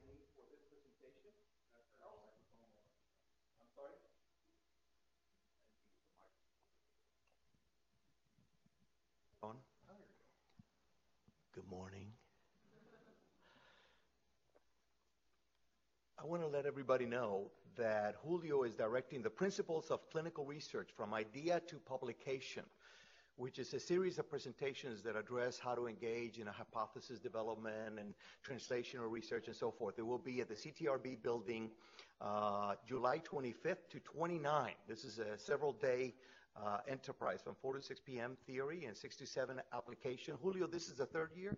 need for this presentation. I'm sorry? On. Good morning. I want to let everybody know that Julio is directing the Principles of Clinical Research from Idea to Publication, which is a series of presentations that address how to engage in a hypothesis development and translational research and so forth. It will be at the CTRB building July 25th to 29th. This is a several-day enterprise from 4 to 6 p.m. theory and 6 to 7 application. Julio, this is the third year?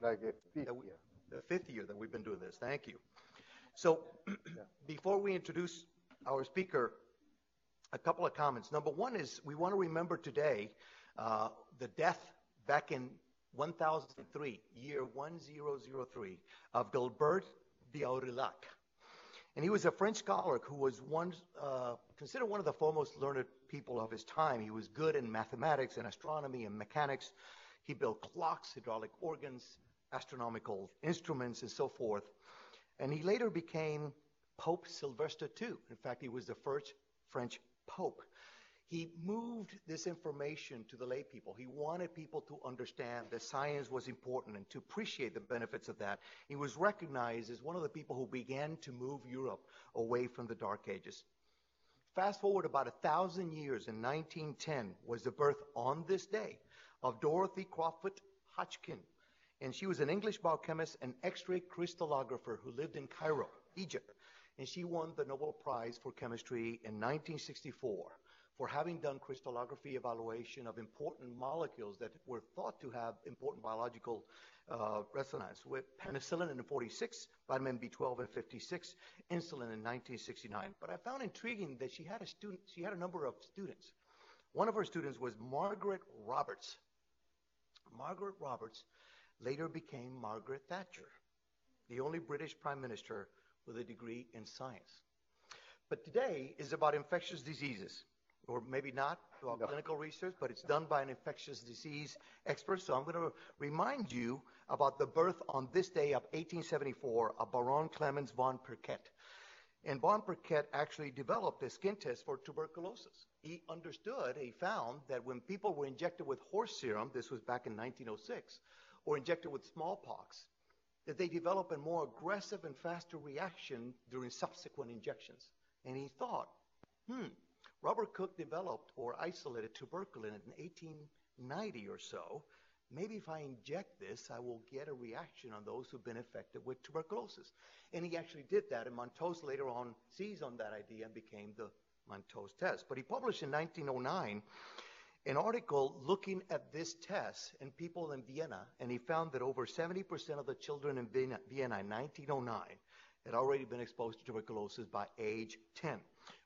Like the fifth year. The fifth year that we've been doing this. Thank you. So before we introduce our speaker, a couple of comments. Number one is we want to remember today the death back in 1003, year 1003, of Gilbert de Aurillac. And he was a French scholar who was once considered one of the foremost learned people of his time. He was good in mathematics and astronomy and mechanics. He built clocks, hydraulic organs, astronomical instruments, and so forth. And he later became Pope Sylvester II. In fact, he was the first French Pope. He moved this information to the lay people. He wanted people to understand that science was important and to appreciate the benefits of that. He was recognized as one of the people who began to move Europe away from the Dark Ages. Fast forward about 1,000 years, in 1910 was the birth on this day of Dorothy Crawfoot Hodgkin. And she was an English biochemist and X-ray crystallographer who lived in Cairo, Egypt. And she won the Nobel Prize for Chemistry in 1964 for having done crystallography evaluation of important molecules that were thought to have important biological resonance, with penicillin in 1946, vitamin B12 in 1956, insulin in 1969. But I found intriguing that she had a student. She had a number of students. One of her students was Margaret Roberts. Margaret Roberts later became Margaret Thatcher, the only British prime minister with a degree in science. But today is about infectious diseases, or maybe not about clinical research, but it's done by an infectious disease expert. So I'm going to remind you about the birth on this day of 1874 of Baron Clemens von Pirquet. And von Pirquet actually developed a skin test for tuberculosis. He understood, he found that when people were injected with horse serum, this was back in 1906, or injected with smallpox, that they develop a more aggressive and faster reaction during subsequent injections. And he thought, Robert Cook developed or isolated tuberculin in 1890 or so. Maybe if I inject this, I will get a reaction on those who've been affected with tuberculosis. And he actually did that, and Mantos later on seized on that idea and became the Mantos test. But he published in 1909 an article looking at this test in people in Vienna, and he found that over 70% of the children in Vienna in 1909 had already been exposed to tuberculosis by age 10.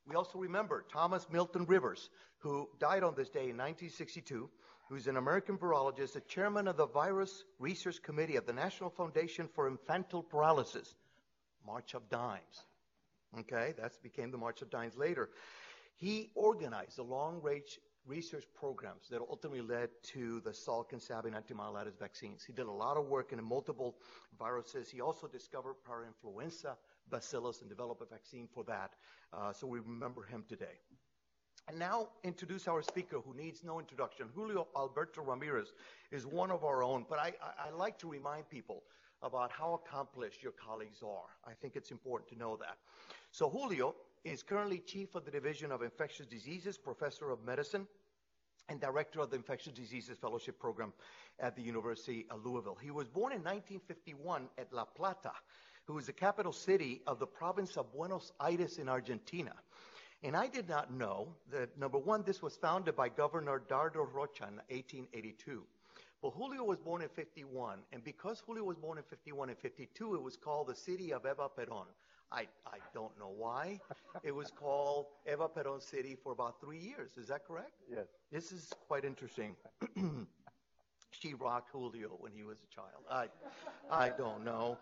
We also remember Thomas Milton Rivers, who died on this day in 1962, who's an American virologist, the chairman of the Virus Research Committee of the National Foundation for Infantile Paralysis, March of Dimes. Okay, that became the March of Dimes later. He organized a long-range research programs that ultimately led to the Salk and Sabine antimyelitis vaccines. He did a lot of work in multiple viruses. He also discovered parainfluenza bacillus and developed a vaccine for that. So we remember him today. And now introduce our speaker who needs no introduction. Julio Alberto Ramirez is one of our own, but I like to remind people about how accomplished your colleagues are. I think it's important to know that. So Julio is currently chief of the Division of Infectious Diseases, professor of medicine, and director of the Infectious Diseases Fellowship Program at the University of Louisville. He was born in 1951 at La Plata, who is the capital city of the province of Buenos Aires in Argentina. And I did not know that, number one, this was founded by Governor Dardo Rocha in 1882. But Julio was born in 51, and because Julio was born in 51 and 52, it was called the city of Eva Perón. I don't know why. It was called Eva Perón City for about 3 years. Is that correct? Yes. This is quite interesting. She rocked Julio when he was a child. I don't know.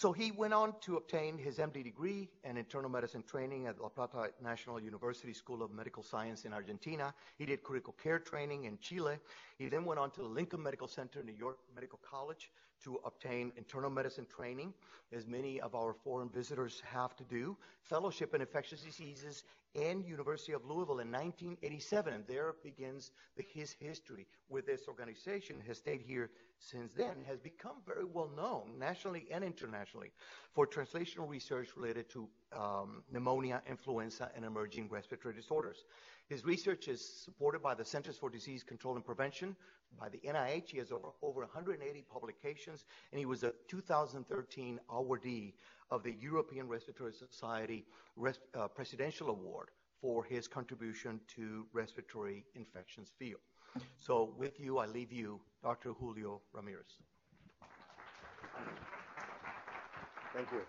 So he went on to obtain his MD degree and internal medicine training at La Plata National University School of Medical Science in Argentina. He did critical care training in Chile. He then went on to the Lincoln Medical Center, New York Medical College, to obtain internal medicine training, as many of our foreign visitors have to do, fellowship in infectious diseases, and University of Louisville in 1987. And there begins his history with this organization. Has stayed here since then, has become very well known nationally and internationally for translational research related to pneumonia, influenza, and emerging respiratory disorders. His research is supported by the Centers for Disease Control and Prevention, by the NIH. He has over 180 publications, and he was a 2013 awardee of the European Respiratory Society Presidential Award for his contribution to respiratory infections field. So with you, I leave you, Dr. Julio Ramirez. Thank you.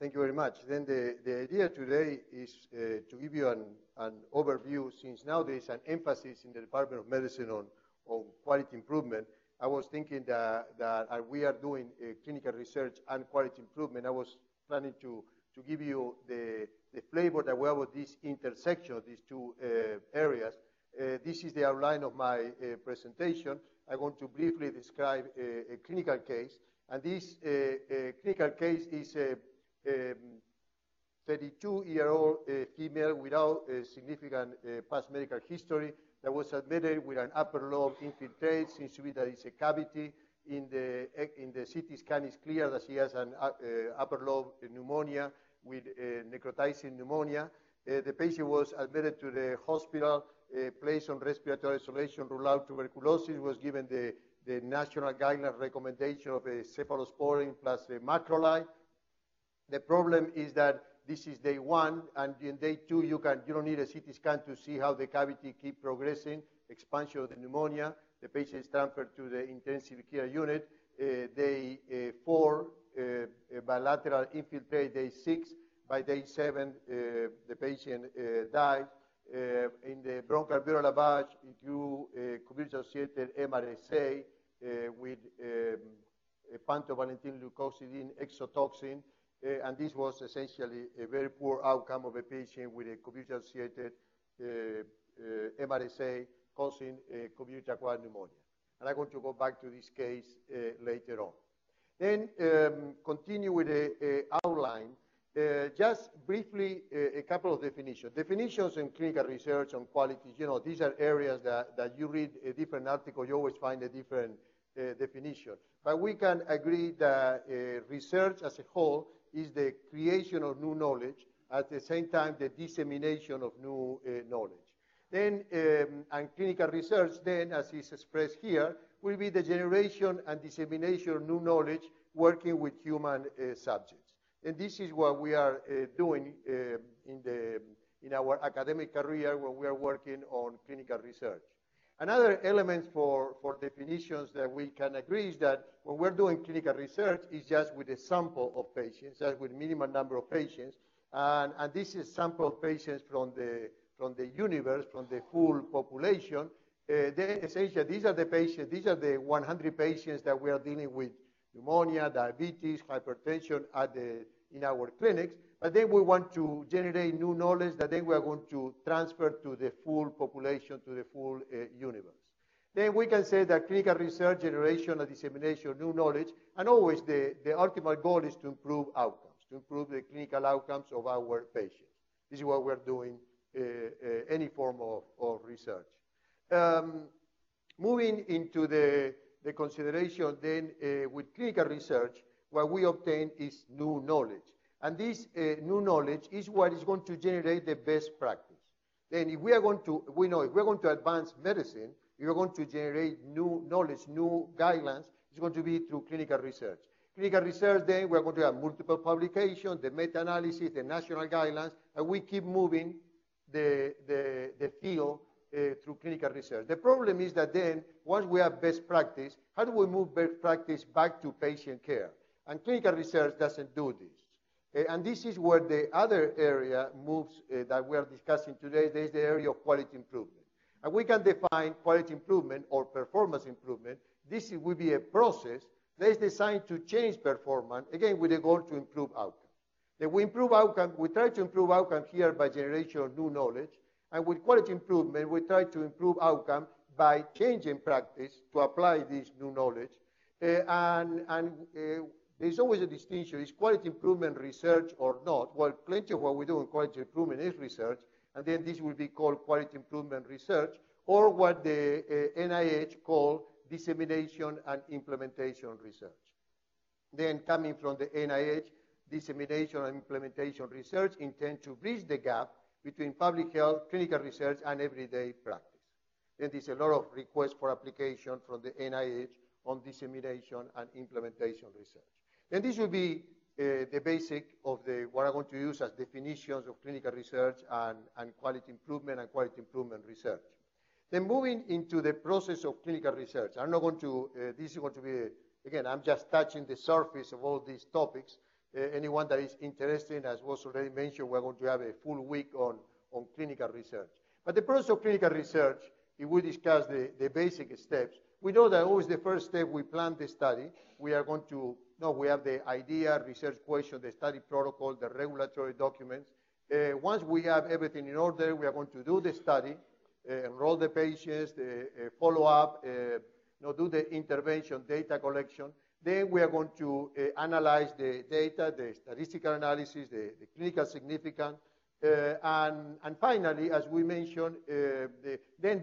Thank you very much. Then the idea today is to give you an overview, since nowadays an emphasis in the Department of Medicine on quality improvement. I was thinking that we are doing clinical research and quality improvement. I was planning to give you the flavor that we have with this intersection of these two areas. This is the outline of my presentation. I want to briefly describe a clinical case. And this clinical case is a 32-year-old female without a significant past medical history that was admitted with an upper lobe infiltrate. Seems to be that it's a cavity. In the CT scan is clear that she has an upper lobe pneumonia with necrotizing pneumonia. The patient was admitted to the hospital, placed on respiratory isolation, ruled out tuberculosis, was given the national guideline recommendation of a cephalosporin plus a macrolide. The problem is that this is day one, and in day two, you don't need a CT scan to see how the cavity keeps progressing, expansion of the pneumonia. The patient is transferred to the intensive care unit. Day four, bilateral infiltrate. Day six, by day seven, the patient died. In the bronchial viral lavage, it grew community-associated MRSA with Pantovalentin leucocidin exotoxin, and this was essentially a very poor outcome of a patient with a community-associated MRSA causing community-acquired pneumonia. And I'm going to go back to this case later on. Then continue with the outline. Just briefly, a couple of definitions. Definitions in clinical research on quality, these are areas that you read a different article, you always find a different definition. But we can agree that research as a whole is the creation of new knowledge, at the same time the dissemination of new knowledge. Then, and clinical research then, as is expressed here, will be the generation and dissemination of new knowledge working with human subjects. And this is what we are doing in our academic career when we are working on clinical research. Another element for definitions that we can agree is that when we're doing clinical research, it's just with a sample of patients, just with minimal number of patients. And this is sample of patients from the universe, from the full population. Essentially, these are the patients, these are the 100 patients that we are dealing with pneumonia, diabetes, hypertension in our clinics. But then we want to generate new knowledge that then we are going to transfer to the full population, to the full universe. Then we can say that clinical research, generation and dissemination of new knowledge, and always the ultimate goal is to improve outcomes, to improve the clinical outcomes of our patients. This is what we're doing any form of research. Moving into the consideration then with clinical research, what we obtain is new knowledge. And this new knowledge is what is going to generate the best practice. Then if we are going to, we know if we're going to advance medicine, you're going to generate new knowledge, new guidelines, it's going to be through clinical research. Clinical research then, we're going to have multiple publications, the meta-analysis, the national guidelines, and we keep moving the field through clinical research. The problem is that then, once we have best practice, how do we move best practice back to patient care? And clinical research doesn't do this. And this is where the other area moves that we are discussing today. There is the area of quality improvement. And we can define quality improvement or performance improvement. This will be a process That's designed to change performance, again, with a goal to improve outcome. Then we improve outcome, we try to improve outcome here by generation of new knowledge, and with quality improvement, we try to improve outcome by changing practice to apply this new knowledge. There's always a distinction, is quality improvement research or not? Well, plenty of what we do in quality improvement is research, and then this will be called quality improvement research, or what the NIH call dissemination and implementation research. Then coming from the NIH, dissemination and implementation research intend to bridge the gap between public health, clinical research, and everyday practice. And there's a lot of requests for application from the NIH on dissemination and implementation research. And this will be the basic of what I'm going to use as definitions of clinical research and quality improvement and quality improvement research. Then moving into the process of clinical research. I'm not going to, this is going to be, again, I'm just touching the surface of all these topics. Anyone that is interested, as was already mentioned, we're going to have a full week on clinical research. But the process of clinical research, if we discuss the basic steps, we know that always the first step, we plan the study. We are going to, no, we have the idea, research question, the study protocol, the regulatory documents. Once we have everything in order, we are going to do the study, enroll the patients, follow up, do the intervention data collection. Then we are going to analyze the data, the statistical analysis, the clinical significance, and finally, as we mentioned, in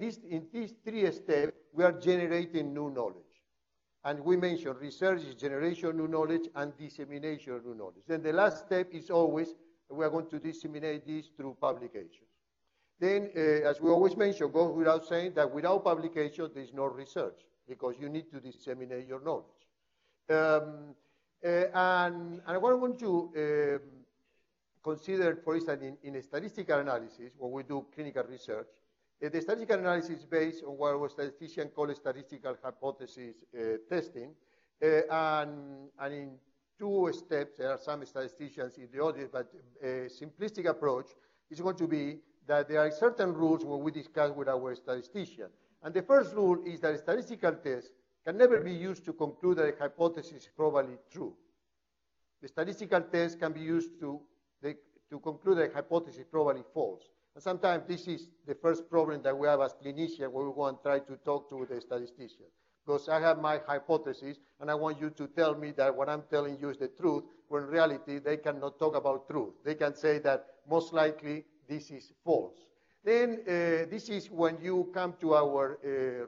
these three steps, we are generating new knowledge. And we mentioned research is generation of new knowledge and dissemination of new knowledge. Then the last step is always, we are going to disseminate this through publications. Then, as we always mention, goes without saying that without publication, there's no research, because you need to disseminate your knowledge. And what I want to consider, for instance, in a statistical analysis, when we do clinical research, the statistical analysis is based on what our statistician calls statistical hypothesis testing. And in two steps, there are some statisticians in the audience, but a simplistic approach is going to be that there are certain rules when we discuss with our statistician. And the first rule is that a statistical test can never be used to conclude that a hypothesis is probably true. The statistical test can be used to conclude that a hypothesis is probably false. And sometimes this is the first problem that we have as clinicians when we go and try to talk to the statistician. Because I have my hypothesis, and I want you to tell me that what I'm telling you is the truth, when in reality they cannot talk about truth. They can say that most likely this is false. Then this is when you come to our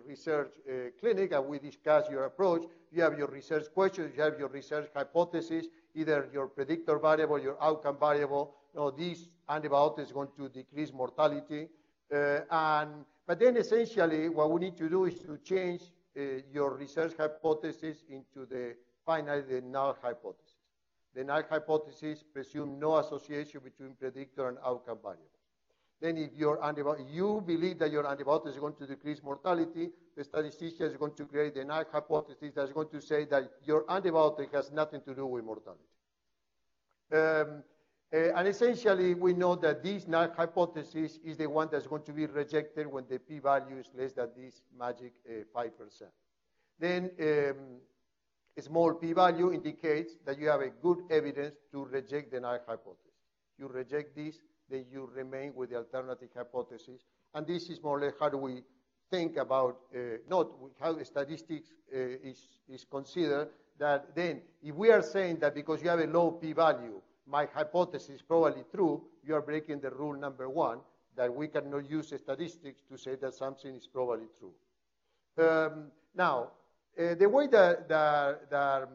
research clinic and we discuss your approach. You have your research questions, you have your research hypothesis, either your predictor variable, your outcome variable. No, this antibiotic is going to decrease mortality. But then essentially what we need to do is to change your research hypothesis into the null hypothesis. The null hypothesis presumes no association between predictor and outcome variable. Then if you believe that your antibiotic is going to decrease mortality, the statistician is going to create the null hypothesis that's going to say that your antibiotic has nothing to do with mortality. And essentially, we know that this null hypothesis is the one that's going to be rejected when the p-value is less than this magic 5%. Then a small p-value indicates that you have a good evidence to reject the null hypothesis. You reject this, then you remain with the alternative hypothesis. And this is more or less how do we think about, not how the statistics is considered, that then if we are saying that because you have a low p-value, my hypothesis is probably true, you are breaking the rule number one, that we cannot use statistics to say that something is probably true. Now, the way that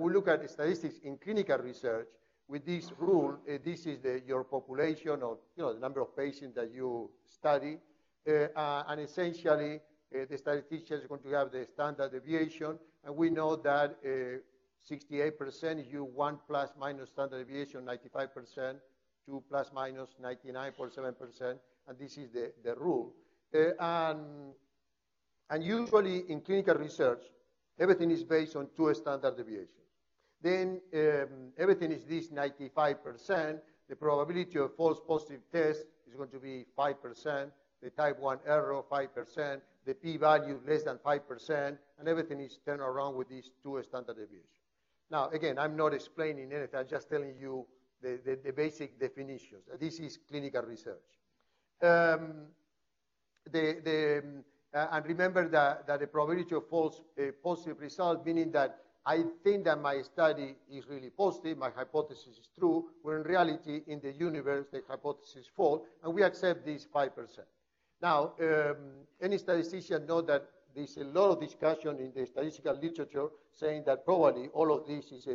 we look at statistics in clinical research, with this rule, this is your population or the number of patients that you study, and essentially the statistician is going to have the standard deviation, and we know that 68% is you 1 plus minus standard deviation, 95%, 2 plus minus 99.7%, and this is the rule. And usually in clinical research, everything is based on two standard deviations. Then everything is this 95%. The probability of false positive test is going to be 5%. The type 1 error, 5%. the p-value less than 5%, and everything is turned around with these two standard deviations. Now, again, I'm not explaining anything. I'm just telling you the basic definitions. This is clinical research. And remember that the probability of false positive result, meaning that I think that my study is really positive, my hypothesis is true, when in reality, in the universe, the hypothesis is false, and we accept this 5%. Now, any statistician knows that there's a lot of discussion in the statistical literature saying that probably all of this is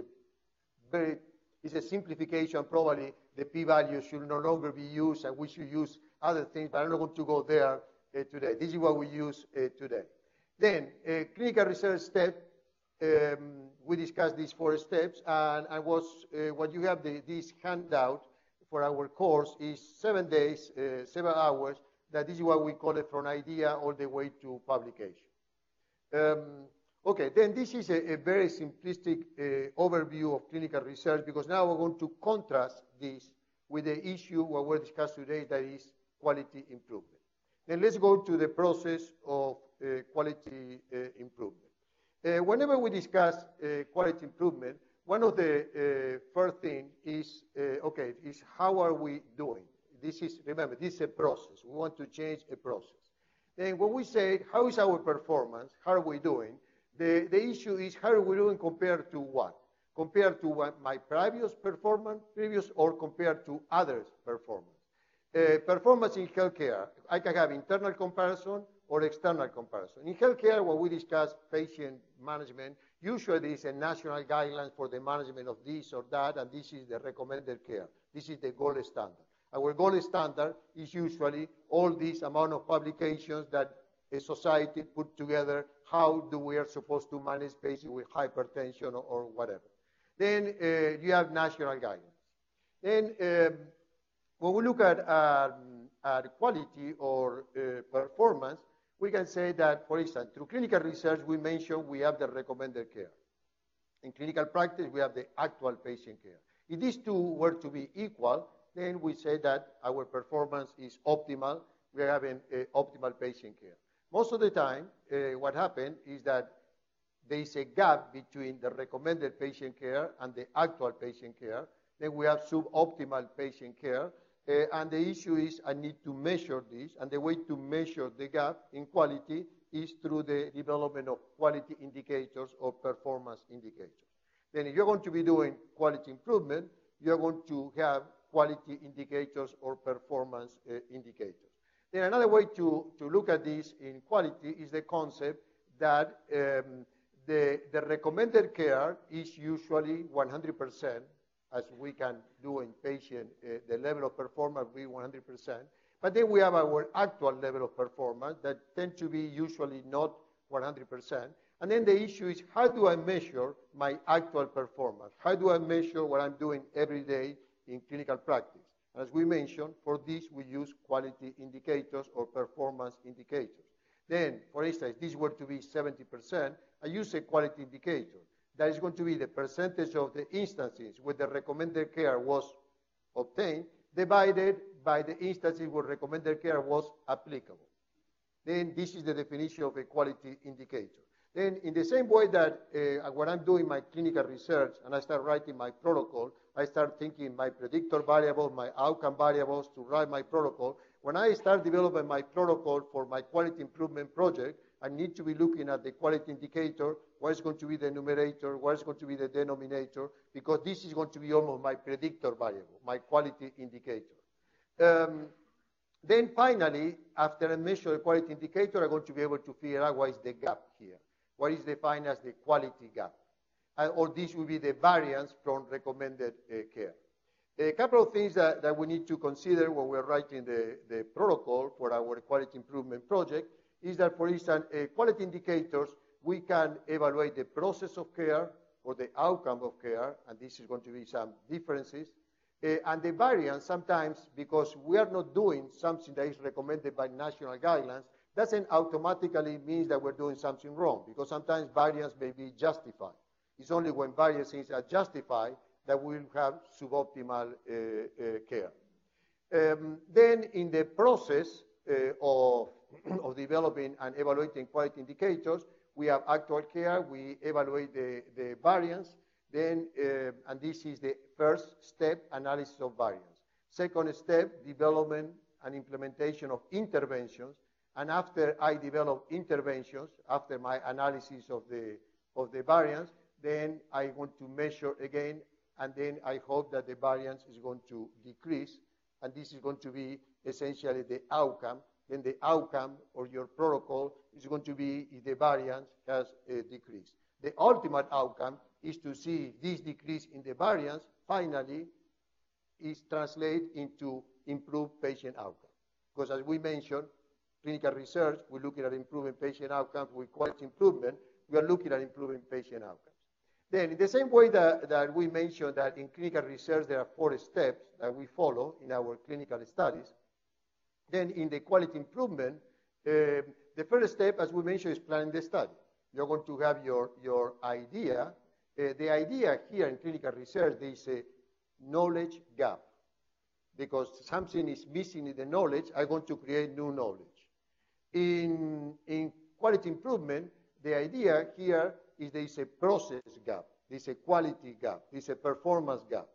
a simplification. Probably the p-value should no longer be used, and we should use other things, but I'm not going to go there today. This is what we use today. Then, clinical research step. We discussed these four steps, and I was what you have this handout for our course is 7 days, 7 hours. That is what we call it from idea all the way to publication. Okay, then this is a very simplistic overview of clinical research, because now we're going to contrast this with the issue what we're discussing today, that is quality improvement. Then let's go to the process of quality improvement. Whenever we discuss quality improvement, one of the first thing is, okay, is how are we doing? This is, remember, this is a process. We want to change a process. Then when we say, how is our performance? How are we doing? The issue is, how are we doing compared to what? Compared to what my previous performance, or compared to others' performance. Performance in healthcare, I can have internal comparison or external comparison. In healthcare, when we discuss patient management, usually there is a national guideline for the management of this or that, and this is the recommended care. This is the gold standard. Our gold standard is usually all this amount of publications that a society put together, how do we are supposed to manage patients with hypertension or whatever. Then you have national guidelines. Then when we look at quality or performance, we can say that, for instance, through clinical research, we mentioned we have the recommended care. In clinical practice, we have the actual patient care. If these two were to be equal, then we say that our performance is optimal. We are having optimal patient care. Most of the time, what happens is that there is a gap between the recommended patient care and the actual patient care. Then we have suboptimal patient care. And the issue is I need to measure this, and the way to measure the gap in quality is through the development of quality indicators or performance indicators. Then if you're going to be doing quality improvement, you're going to have quality indicators or performance indicators. Then another way to look at this in quality is the concept that the recommended care is usually 100%, as we can do in patient, the level of performance will be 100%. But then we have our actual level of performance that tend to be usually not 100%. And then the issue is, how do I measure my actual performance? How do I measure what I'm doing every day in clinical practice? As we mentioned, for this we use quality indicators or performance indicators. Then, for instance, if this were to be 70%, I use a quality indicator. That is going to be the percentage of the instances where the recommended care was obtained divided by the instances where recommended care was applicable. Then this is the definition of a quality indicator. Then in the same way that when I'm doing my clinical research and I start writing my protocol, I start thinking my predictor variables, my outcome variables to write my protocol. When I start developing my protocol for my quality improvement project, I need to be looking at the quality indicator, what is going to be the numerator, what is going to be the denominator, because this is going to be almost my predictor variable, my quality indicator. Then finally, after I measure the quality indicator, I'm going to be able to figure out what is the gap here, what is defined as the quality gap, or this will be the variance from recommended care. A couple of things that we need to consider when we're writing the protocol for our quality improvement project is that, for instance, quality indicators, we can evaluate the process of care or the outcome of care, and this is going to be some differences. And the variance sometimes, because we are not doing something that is recommended by national guidelines, doesn't automatically mean that we're doing something wrong, because sometimes variance may be justified. It's only when variances are justified that we will have suboptimal care. Then in the process of of developing and evaluating quality indicators. We have actual care. We evaluate the variance. Then, and this is the first step, analysis of variance. Second step, development and implementation of interventions. And after I develop interventions, after my analysis of the variance, then I want to measure again, and then I hope that the variance is going to decrease, and this is going to be essentially the outcome. Then the outcome or your protocol is going to be if the variance has decreased. The ultimate outcome is to see if this decrease in the variance finally is translated into improved patient outcome. Because as we mentioned, clinical research, we're looking at improving patient outcomes with quality improvement. We are looking at improving patient outcomes. Then in the same way that we mentioned that in clinical research, there are 4 steps that we follow in our clinical studies. Then in the quality improvement, the first step, as we mentioned, is planning the study. You're going to have your idea. The idea here in clinical research is a knowledge gap. Because something is missing in the knowledge, I want to create new knowledge. In quality improvement, the idea here is there is a process gap, there is a quality gap, there is a performance gap.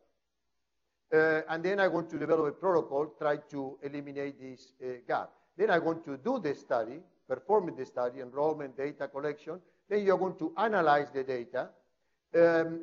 And then I want to develop a protocol, try to eliminate this gap. Then I want to do the study, performing the study, enrollment, data collection. Then you're going to analyze the data.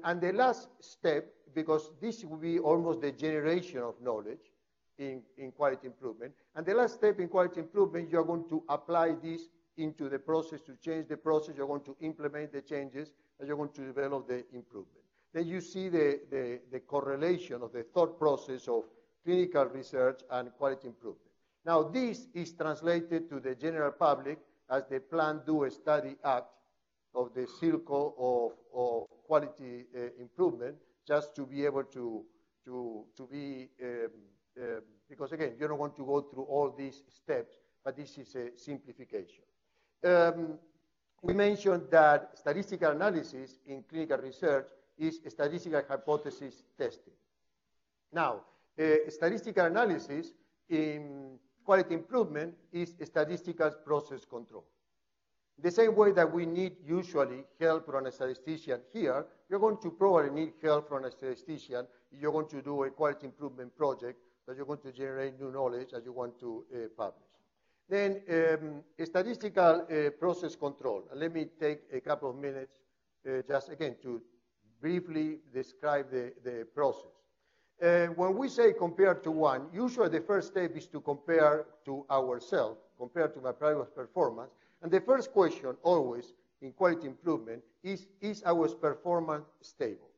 And the last step, because this will be almost the generation of knowledge in quality improvement. And the last step in quality improvement, you're going to apply this into the process to change the process. You're going to implement the changes, and you're going to develop the improvement. Then you see the correlation of the thought process of clinical research and quality improvement. Now, this is translated to the general public as the Plan, Do, a Study Act of the Circle of Quality Improvement, just to be able to be, because again, you don't want to go through all these steps, but this is a simplification. We mentioned that statistical analysis in clinical research is statistical hypothesis testing. Now, statistical analysis in quality improvement is statistical process control. The same way that we need usually help from a statistician here, you're going to probably need help from a statistician if you're going to do a quality improvement project that you're going to generate new knowledge that you want to publish. Then statistical process control. Let me take a couple of minutes just again to briefly describe the process. When we say compare to one, usually the first step is to compare to ourselves, compare to my previous performance. And the first question always in quality improvement is our performance stable?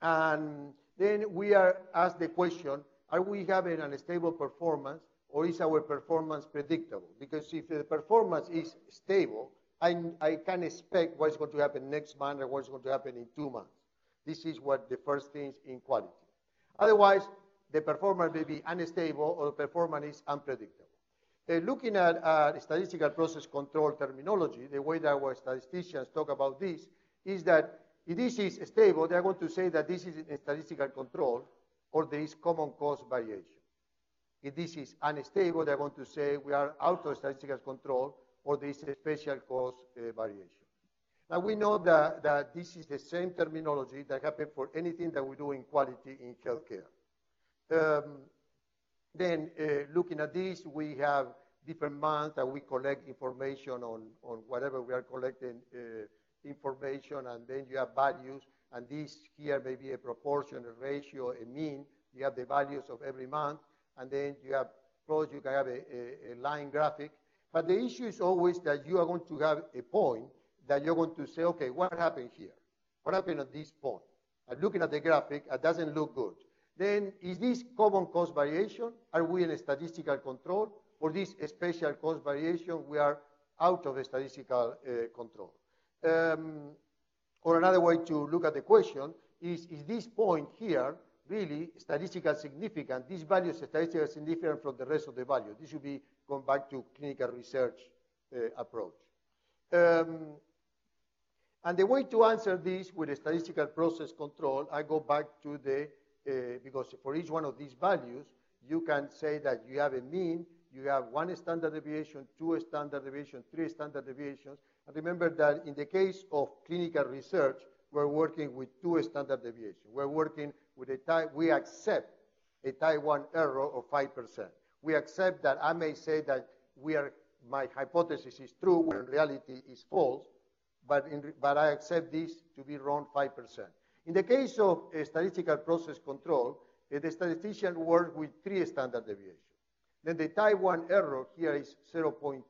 And then we are asked the question, are we having an unstable performance or is our performance predictable? Because if the performance is stable, I can expect what's going to happen next month or what's going to happen in 2 months. This is what the first thing is in quality. Otherwise, the performance may be unstable or the performance is unpredictable. Looking at statistical process control terminology, the way that our statisticians talk about this is that if this is stable, they are going to say that this is in statistical control or there is common cause variation. If this is unstable, they are going to say we are out of statistical control or there is a special cause variation. Now we know that this is the same terminology that happens for anything that we do in quality in healthcare. Then looking at this, we have different months that we collect information on whatever we are collecting information, and then you have values, and this here may be a proportion, a ratio, a mean. You have the values of every month, and then you have, you can have a line graphic. But the issue is always that you are going to have a point that you're going to say, okay, what happened here? What happened at this point? I'm looking at the graphic, it doesn't look good. Then is this common cause variation? Are we in a statistical control? Or this special cause variation, we are out of a statistical control. Or another way to look at the question is this point here really statistical significant? This value is statistically significant from the rest of the value. This should be going back to clinical research approach. And the way to answer this with a statistical process control, I go back to the, because for each one of these values, you can say that you have a mean, You have one standard deviation, two standard deviations, three standard deviations. And remember that in the case of clinical research, we're working with two standard deviations. We're working with a type, we accept a type 1 error of 5%. We accept that I may say that we are, my hypothesis is true, when in reality is false, but I accept this to be wrong 5%. In the case of statistical process control, the statistician works with 3 standard deviations. Then the type 1 error here is 0.3%.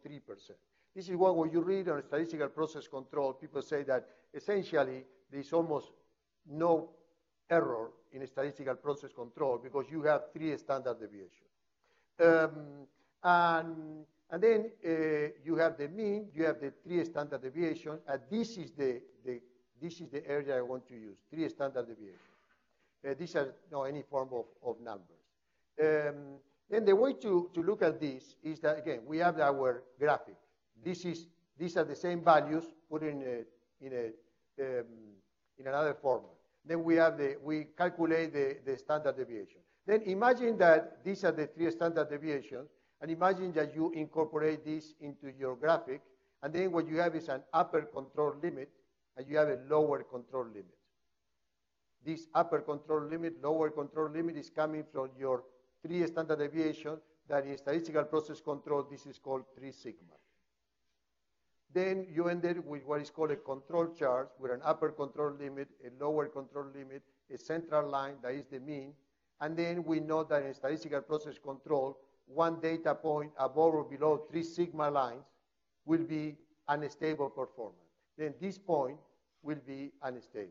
This is what when you read on statistical process control, people say that essentially there's almost no error in statistical process control because you have 3 standard deviations. And then you have the mean, you have the 3 standard deviations, and this is the area I want to use, 3 standard deviations. These are no any form of numbers. Then the way to look at this is that, again, we have our graphic. These are the same values put in another format. Then we have we calculate the standard deviation. Then imagine that these are the 3 standard deviations, and imagine that you incorporate this into your graphic, and then what you have is an upper control limit, and you have a lower control limit. This upper control limit, lower control limit is coming from your 3 standard deviation, that in statistical process control, this is called 3 sigma. Then you end up with what is called a control chart, with an upper control limit, a lower control limit, a central line that is the mean, and then we know that in statistical process control, one data point above or below 3 sigma lines will be unstable performance. Then this point will be unstable.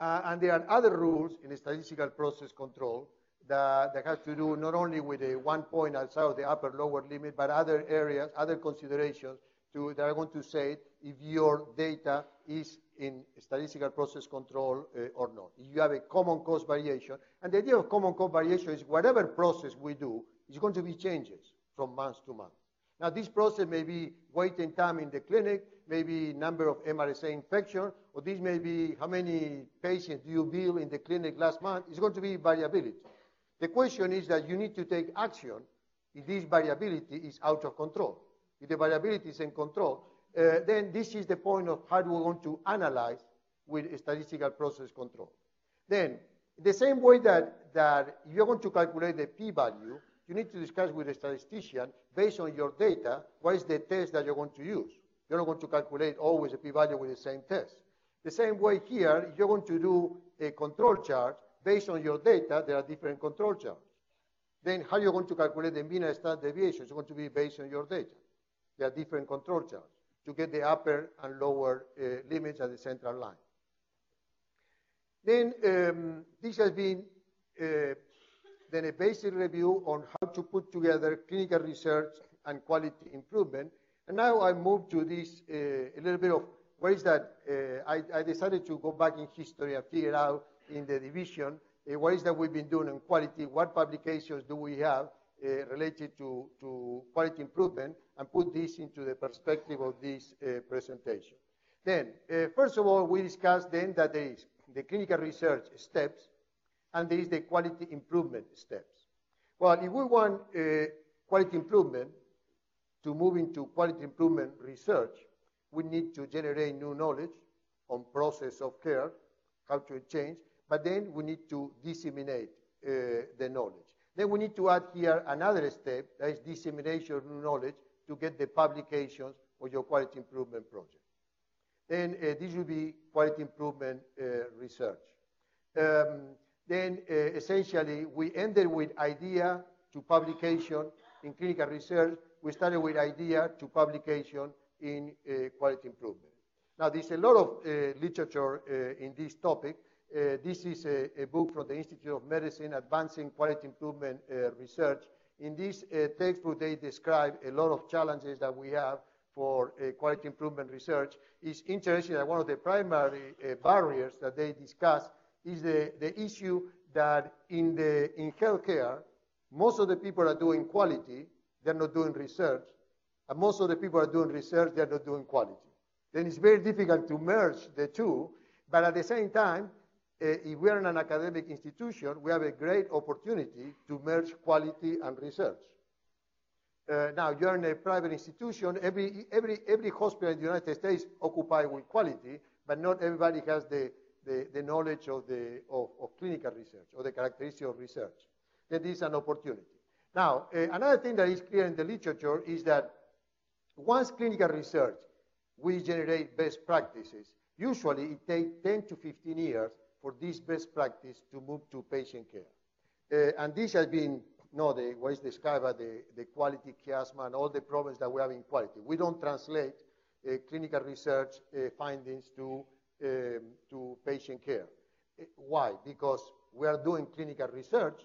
And there are other rules in statistical process control that has to do not only with a 1 point outside of the upper lower limit, but other areas, other considerations that I want to say if your data is in statistical process control or not. You have a common cause variation, and the idea of common cause variation is whatever process we do is going to be changes from month to month. Now this process may be wait in time in the clinic, maybe number of MRSA infections, or this may be how many patients do you bill in the clinic last month. It's going to be variability. The question is that you need to take action if this variability is out of control. If the variability is in control, then this is the point of how do we want to analyze with statistical process control. Then, the same way that you're going to calculate the p-value, you need to discuss with the statistician, based on your data, what is the test that you're going to use. You're not going to calculate always a p-value with the same test. The same way here, you're going to do a control chart. Based on your data, there are different control charts. Then how you're going to calculate the mean and standard deviation is going to be based on your data. There are different control charts to get the upper and lower limits at the central line. Then this has been then a basic review on how to put together clinical research and quality improvement. And now I move to this a little bit of what is that? I decided to go back in history and figure out in the division, what is that we've been doing in quality, what publications do we have related to quality improvement, and put this into the perspective of this presentation. Then, first of all, we discussed then that there is the clinical research steps, and there is the quality improvement steps. Well, if we want quality improvement to move into quality improvement research, we need to generate new knowledge on process of care, how to change, but then we need to disseminate the knowledge. Then we need to add here another step, that is dissemination of knowledge to get the publications of your quality improvement project. Then this will be quality improvement research. Then essentially we ended with idea to publication in clinical research. We started with idea to publication in quality improvement. Now, there's a lot of literature in this topic. This is a book from the Institute of Medicine, Advancing Quality Improvement Research. In this textbook, they describe a lot of challenges that we have for quality improvement research. It's interesting that one of the primary barriers that they discuss is the issue that in healthcare, most of the people are doing quality, they're not doing research, and most of the people are doing research, they're not doing quality. Then it's very difficult to merge the two, but at the same time, if we are an academic institution, we have a great opportunity to merge quality and research. Now, you're in a private institution. Every hospital in the United States occupied with quality, but not everybody has the knowledge of clinical research or the characteristics of research. That is an opportunity. Now, another thing that is clear in the literature is that once clinical research, we generate best practices. Usually, it takes 10 to 15 years for this best practice to move to patient care. And this has been, what is described by the quality chiasma and all the problems that we have in quality. We don't translate clinical research findings to patient care. Why? Because we are doing clinical research,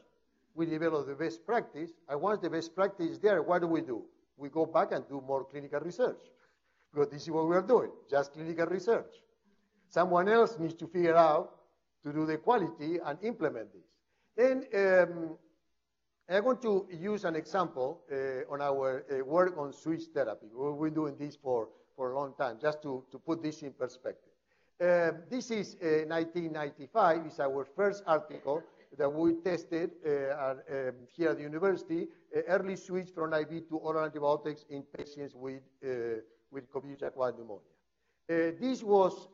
we develop the best practice, and once the best practice is there, what do? We go back and do more clinical research. Because this is what we are doing, just clinical research. Someone else needs to figure out to do the quality and implement this. Then I want to use an example on our work on switch therapy. We've been doing this for a long time, just to put this in perspective. This is 1995. It's our first article that we tested here at the university, early switch from IV to oral antibiotics in patients with COVID-acquired pneumonia. This was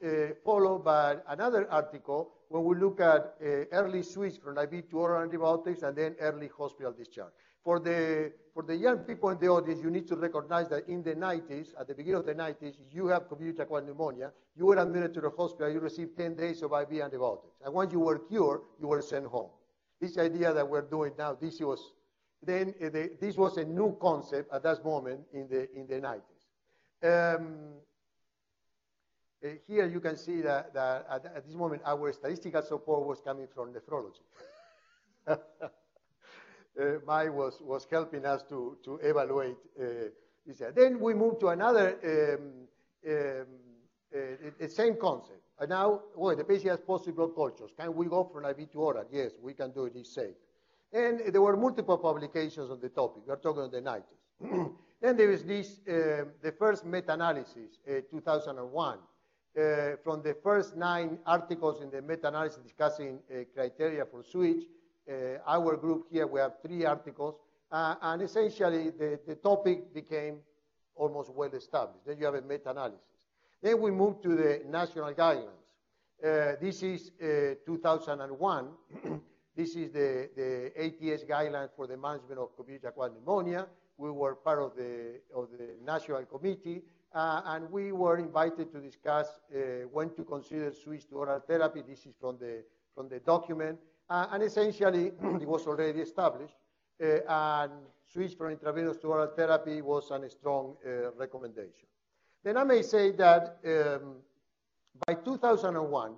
followed by another article when we look at early switch from IV to oral antibiotics and then early hospital discharge. For the young people in the audience, you need to recognize that in the 90s, at the beginning of the 90s, you have COVID-acquired pneumonia, you were admitted to the hospital, you received 10 days of IV antibiotics. And once you were cured, you were sent home. This idea that we're doing now, this was a new concept at that moment in the 90s. Here you can see that at this moment our statistical support was coming from nephrology. Mai was helping us to evaluate this. Then we moved to another, the same concept. And now, the patient has positive blood cultures. Can we go from IV to oral? Yes, we can do it, it's safe. And there were multiple publications on the topic. We're talking on the 90s. Then there is this, the first meta-analysis, 2001, from the first 9 articles in the meta-analysis discussing criteria for switch. Our group here, we have 3 articles, and essentially the topic became almost well established. Then you have a meta-analysis. Then we move to the national guidelines. This is 2001. This is the ATS guidelines for the management of COVID-acquired pneumonia. We were part of the national committee, and we were invited to discuss when to consider switch to oral therapy. This is from the document, and essentially it was already established. And switch from intravenous to oral therapy was a strong recommendation. Then I may say that by 2001,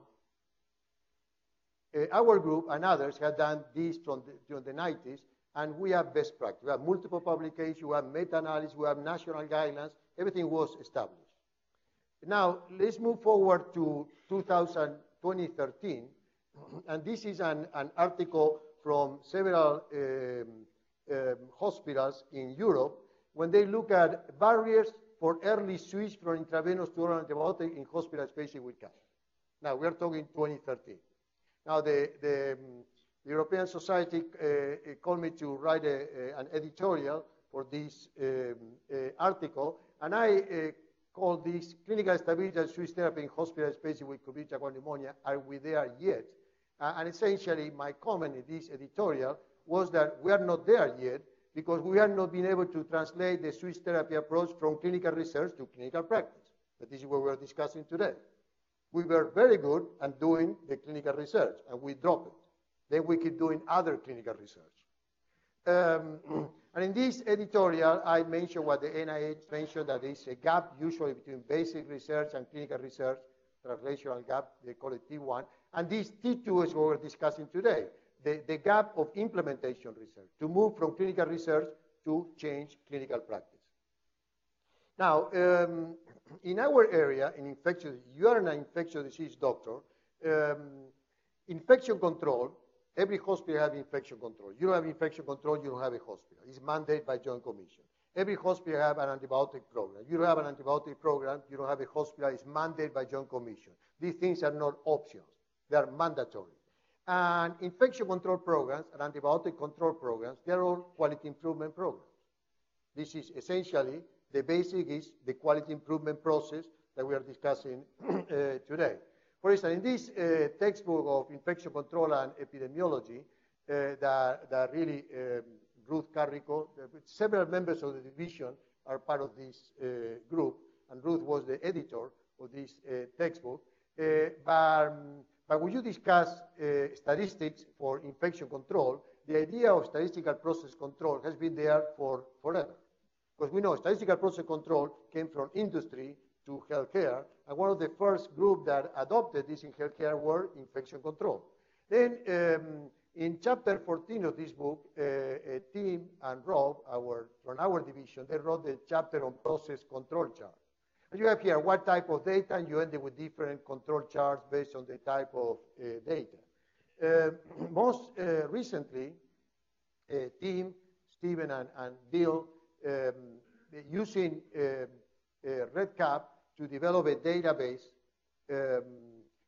our group and others had done this during the 90s. And we have best practice. We have multiple publications, we have meta-analysis, we have national guidelines. Everything was established. Now, let's move forward to 2013. And this is an article from several hospitals in Europe when they look at barriers for early switch from intravenous to oral antibiotic in hospitals facing with cancer. Now, we are talking 2013. Now, the European Society called me to write an editorial for this article, and I called this clinical stability and switch therapy in hospitals facing with COVID-acquired pneumonia, are we there yet? And essentially my comment in this editorial was that we are not there yet because we have not been able to translate the switch therapy approach from clinical research to clinical practice. But this is what we're discussing today. We were very good at doing the clinical research, and we dropped it. Then we keep doing other clinical research. And in this editorial, I mentioned what the NIH mentioned, that there is a gap usually between basic research and clinical research, translational gap, they call it T1. And this T2 is what we're discussing today, the gap of implementation research, to move from clinical research to change clinical practice. Now, in our area, in infectious, you are an infectious disease doctor, infection control, every hospital has infection control. You don't have infection control, you don't have a hospital. It's mandated by Joint Commission. Every hospital has an antibiotic program. You don't have an antibiotic program, you don't have a hospital, it's mandated by Joint Commission. These things are not options, they are mandatory. And infection control programs and antibiotic control programs, they're all quality improvement programs. This is essentially, the basic is the quality improvement process that we are discussing today. For instance, in this textbook of infection control and epidemiology that really Ruth Carrico, several members of the division are part of this group, and Ruth was the editor of this textbook. But when you discuss statistics for infection control, the idea of statistical process control has been there for forever. Because we know statistical process control came from industry to healthcare, and one of the first groups that adopted this in healthcare were infection control. Then in chapter 14 of this book, Tim and Rob, from our division, they wrote the chapter on process control chart. And you have here what type of data, and you end up with different control charts based on the type of data. Most recently, Tim, Stephen, and Bill, using REDCap to develop a database,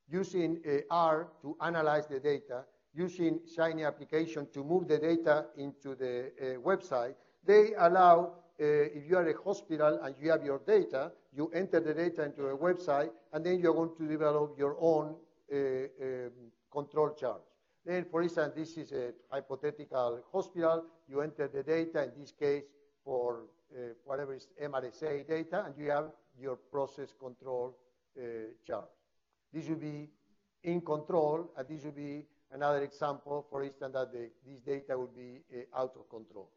using R to analyze the data, using Shiny application to move the data into the website. They allow, if you are a hospital and you have your data, you enter the data into a website, and then you're going to develop your own control charts. Then, for instance, this is a hypothetical hospital. You enter the data, in this case, for whatever is MRSA data, and you have your process control chart. This will be in control, and this will be another example, for instance, that this data will be out of control.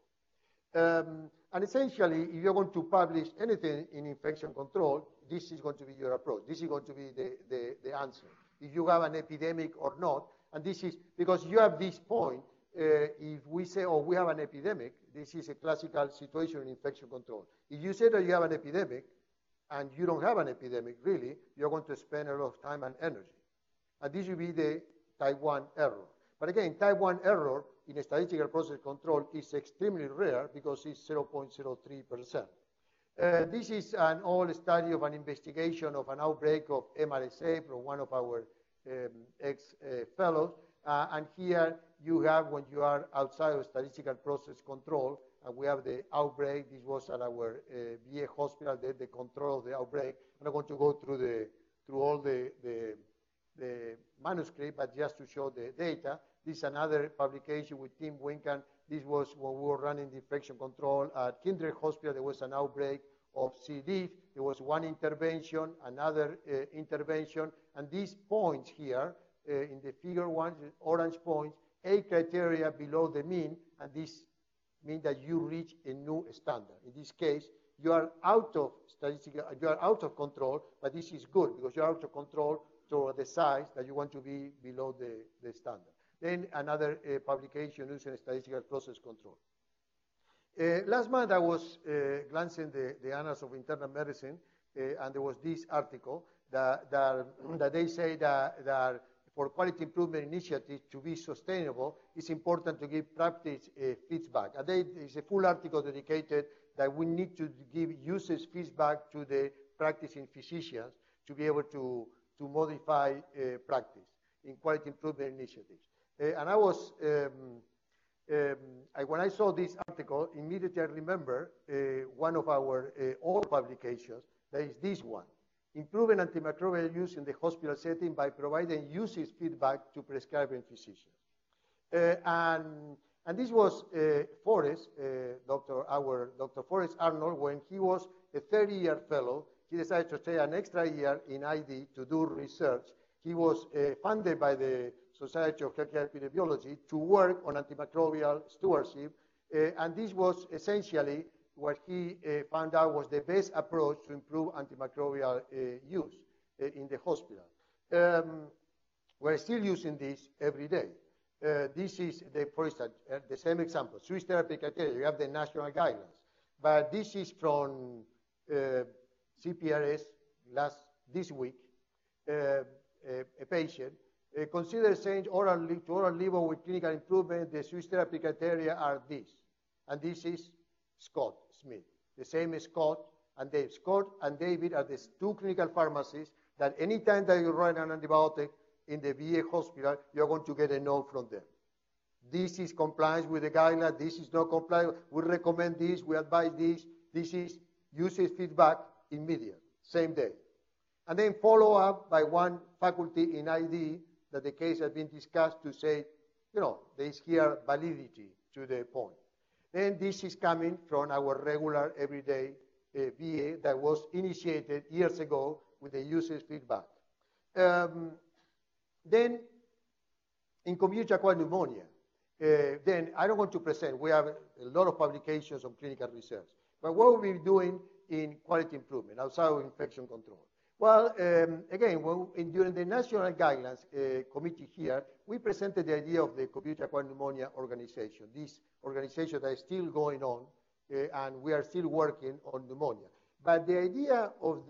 And essentially, if you're going to publish anything in infection control, this is going to be your approach. This is going to be the answer. If you have an epidemic or not, and this is, because you have this point, if we say, oh, we have an epidemic, this is a classical situation in infection control. If you say that you have an epidemic, and you don't have an epidemic, really, you're going to spend a lot of time and energy. And this will be the type 1 error. But again, type 1 error in a statistical process control is extremely rare because it's 0.03%. This is an old study of an investigation of an outbreak of MRSA from one of our ex-fellows. And here you have, when you are outside of statistical process control, and we have the outbreak. This was at our VA hospital, the control of the outbreak. I'm not going to go through all the manuscript, but just to show the data. This is another publication with Tim Winkan. This was when we were running the infection control at Kindred Hospital. There was an outbreak of C. diff. There was one intervention, another intervention. And these points here in the figure one, orange points, A criteria below the mean, and this means that you reach a new standard. In this case, you are out of statistical, you are out of control, but this is good because you are out of control toward the size that you want to be below the standard. Then another publication using statistical process control. Last month I was glancing the Annals of Internal Medicine, and there was this article that they say that for quality improvement initiatives to be sustainable, it's important to give practice feedback. And there's a full article dedicated that we need to give users feedback to the practicing physicians to be able to modify practice in quality improvement initiatives. And I was, when I saw this article, immediately I remember one of our old publications, that is this one. Improving antimicrobial use in the hospital setting by providing usage feedback to prescribing physicians. And this was Forrest, Dr. Forrest Arnold, when he was a 30-year fellow, he decided to stay an extra year in ID to do research. He was funded by the Society of Healthcare Epidemiology to work on antimicrobial stewardship, and this was essentially what he found out was the best approach to improve antimicrobial use in the hospital. We're still using this every day. This is, for instance, the same example, Swiss therapy criteria. You have the national guidelines, but this is from CPRS this week, a patient. Consider saying oral level with clinical improvement. The Swiss therapy criteria are this, and this is Scott Smith, the same as Scott and Dave. Scott and David are the two clinical pharmacists that anytime that you run an antibiotic, in the VA hospital, you're going to get a note from them. This is compliance with the guidelines. This is not compliance. We recommend this. We advise this. This is usage feedback immediate, same day. And then follow up by one faculty in ID that the case has been discussed to say, you know, there is here validity to the point. Then this is coming from our regular everyday VA that was initiated years ago with the usage feedback. Then in community acquired pneumonia, then I don't want to present, we have a lot of publications on clinical research, but what we'll be doing in quality improvement outside of infection control. Well, again, during the National Guidelines Committee here, we presented the idea of the community-acquired pneumonia organization, this organization that is still going on, and we are still working on pneumonia. But the idea of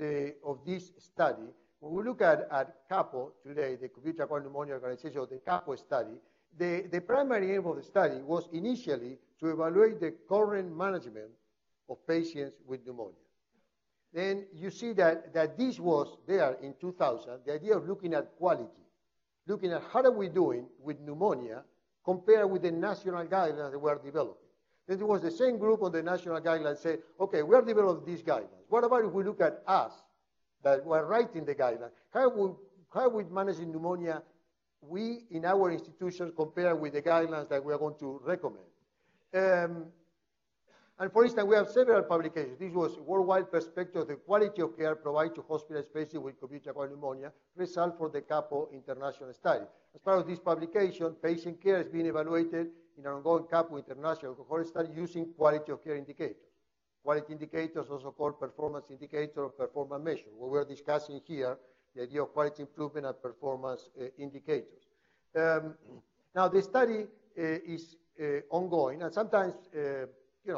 this study, when we look at CAPO today, the community-acquired pneumonia organization, or the CAPO study, the primary aim of the study was initially to evaluate the current management of patients with pneumonia. Then you see that this was there in 2000, the idea of looking at quality, looking at how are we doing with pneumonia compared with the national guidelines that were developing. Then it was the same group on the national guidelines said, okay, we are developing these guidelines. What about if we look at us that were writing the guidelines? How are we managing pneumonia, we in our institutions compare with the guidelines that we are going to recommend? And for instance, we have several publications. This was a worldwide perspective of the quality of care provided to hospitals patients with community-acquired pneumonia, result for the CAPO international study. As part of this publication, patient care is being evaluated in an ongoing CAPO international cohort study using quality of care indicators. Quality indicators, also called performance indicators or performance measures. What we're discussing here, the idea of quality improvement and performance indicators. Now, the study is ongoing, and sometimes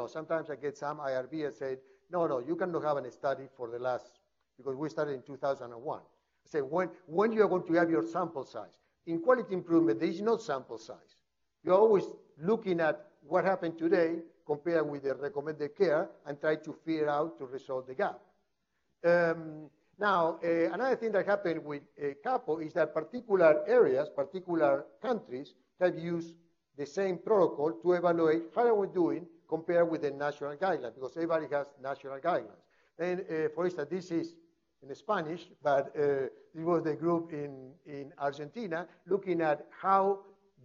sometimes I get some IRB that said, no, you cannot have a study for the last, because we started in 2001. I say, when you are going to have your sample size? In quality improvement, there is no sample size. You're always looking at what happened today compared with the recommended care and try to figure out to resolve the gap. Now, another thing that happened with CAPO is that particular areas, particular countries have used the same protocol to evaluate how are we doing compared with the national guidelines, because everybody has national guidelines. And for instance, this is in Spanish, but it was the group in Argentina looking at how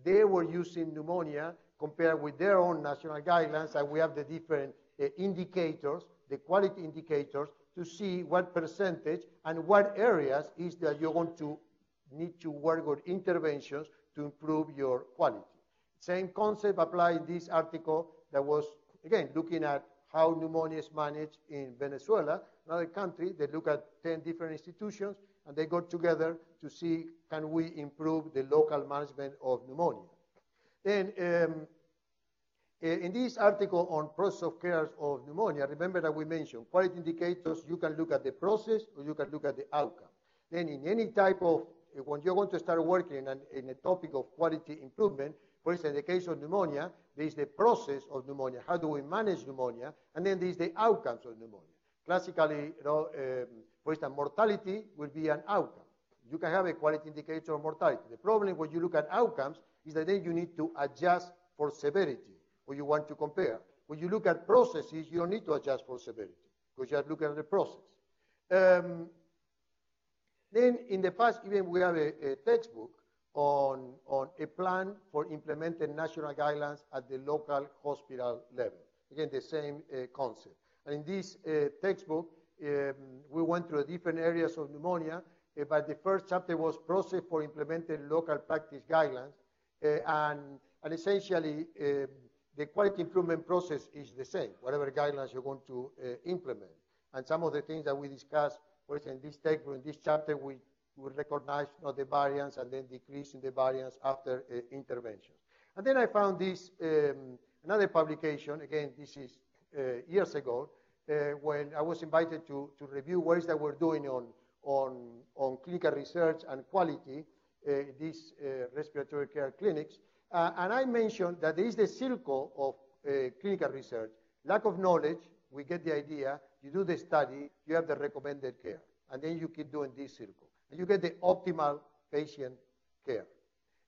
they were using pneumonia compared with their own national guidelines, and we have the different indicators, the quality indicators, to see what percentage and what areas is that you're going to need to work on interventions to improve your quality. Same concept applied this article that was, again, looking at how pneumonia is managed in Venezuela, another country. They look at 10 different institutions, and they got together to see, can we improve the local management of pneumonia? Then, in this article on process of care of pneumonia, remember that we mentioned quality indicators, you can look at the process, or you can look at the outcome. Then in any type of, when you're going to start working in a topic of quality improvement, for instance, in the case of pneumonia, there is the process of pneumonia. How do we manage pneumonia? And then there is the outcomes of pneumonia. Classically, for instance, mortality will be an outcome. You can have a quality indicator of mortality. The problem when you look at outcomes is that then you need to adjust for severity, or you want to compare. When you look at processes, you don't need to adjust for severity, because you are looking at the process. Then in the past, even we have a textbook on a plan for implementing national guidelines at the local hospital level. Again, the same concept. And in this textbook, we went through different areas of pneumonia, but the first chapter was process for implementing local practice guidelines, and essentially the quality improvement process is the same, whatever guidelines you're going to implement. And some of the things that we discussed, for instance, in this textbook, in this chapter, we recognize the variance and then decrease in the variance after interventions. And then I found this, another publication, again, this is years ago, when I was invited to review ways that we're doing on clinical research and quality, these respiratory care clinics. And I mentioned that there is the circle of clinical research. Lack of knowledge, we get the idea, you do the study, you have the recommended care, and then you keep doing this circle. You get the optimal patient care.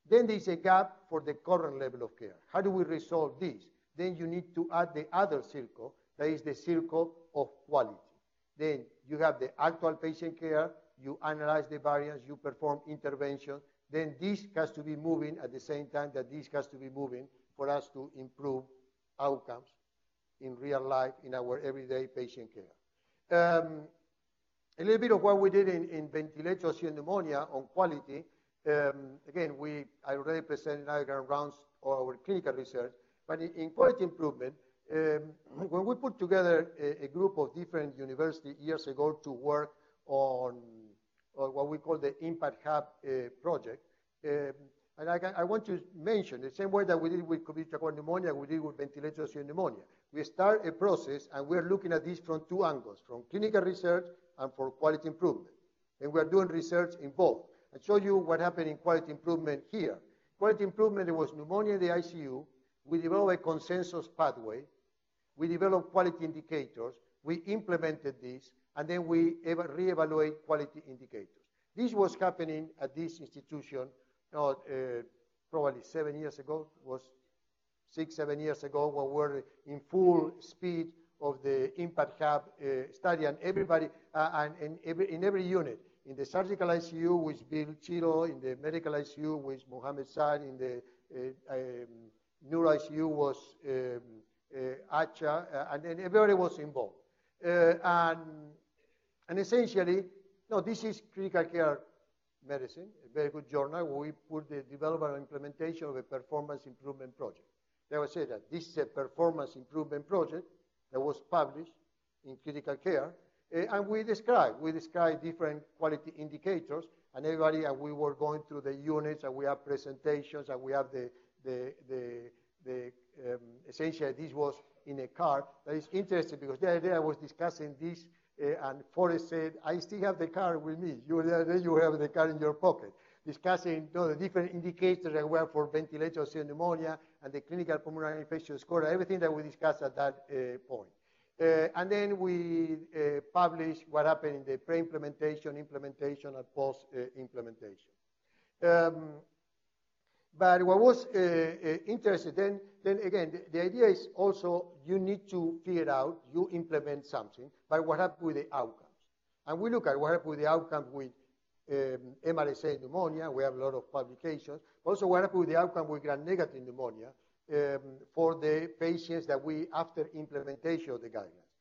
Then there's a gap for the current level of care. How do we resolve this? Then you need to add the other circle, that is the circle of quality. Then you have the actual patient care, you analyze the variants, you perform intervention, then this has to be moving at the same time that this has to be moving for us to improve outcomes in real life, in our everyday patient care. A little bit of what we did in ventilator oxygen pneumonia on quality. Again, I already presented diagram rounds of our clinical research, but in quality improvement, when we put together a group of different universities years ago to work on what we call the IMPACT-HAB project, and I want to mention the same way that we did with COVID pneumonia, we did with ventilator oxygen pneumonia. We start a process and we're looking at this from two angles, from clinical research and for quality improvement. And we're doing research in both. I'll show you what happened in quality improvement here. Quality improvement, there was pneumonia in the ICU. We developed a consensus pathway. We developed quality indicators. We implemented this, and then we reevaluate quality indicators. This was happening at this institution probably 7 years ago. It was 6, 7 years ago when we were in full speed of the IMPACT-HAB study, and everybody, in every unit. In the surgical ICU with Bill Chiro, in the medical ICU with Mohammed Saad, in the neuro ICU was Acha, and then everybody was involved. And essentially, no, this is critical care medicine, a very good journal where we put the development and implementation of a performance improvement project. They will say that this is a performance improvement project that was published in critical care. And we describe different quality indicators, and everybody, and we were going through the units, and we have presentations, and we have essentially this was in a card. That is interesting because the other day I was discussing this, and Forrest said, I still have the card with me. You have the card in your pocket. Discussing the different indicators that were for ventilator oxygen pneumonia and the clinical pulmonary infection score, everything that we discussed at that point. And then we published what happened in the pre-implementation, implementation, and post-implementation. But what was interesting, then again, the idea is also you need to figure out, you implement something, but what happened with the outcomes? And we look at what happened with the outcomes with MRSA pneumonia. We have a lot of publications. Also, what happened with the outcome with gram-negative pneumonia, for the patients that we, after implementation of the guidelines.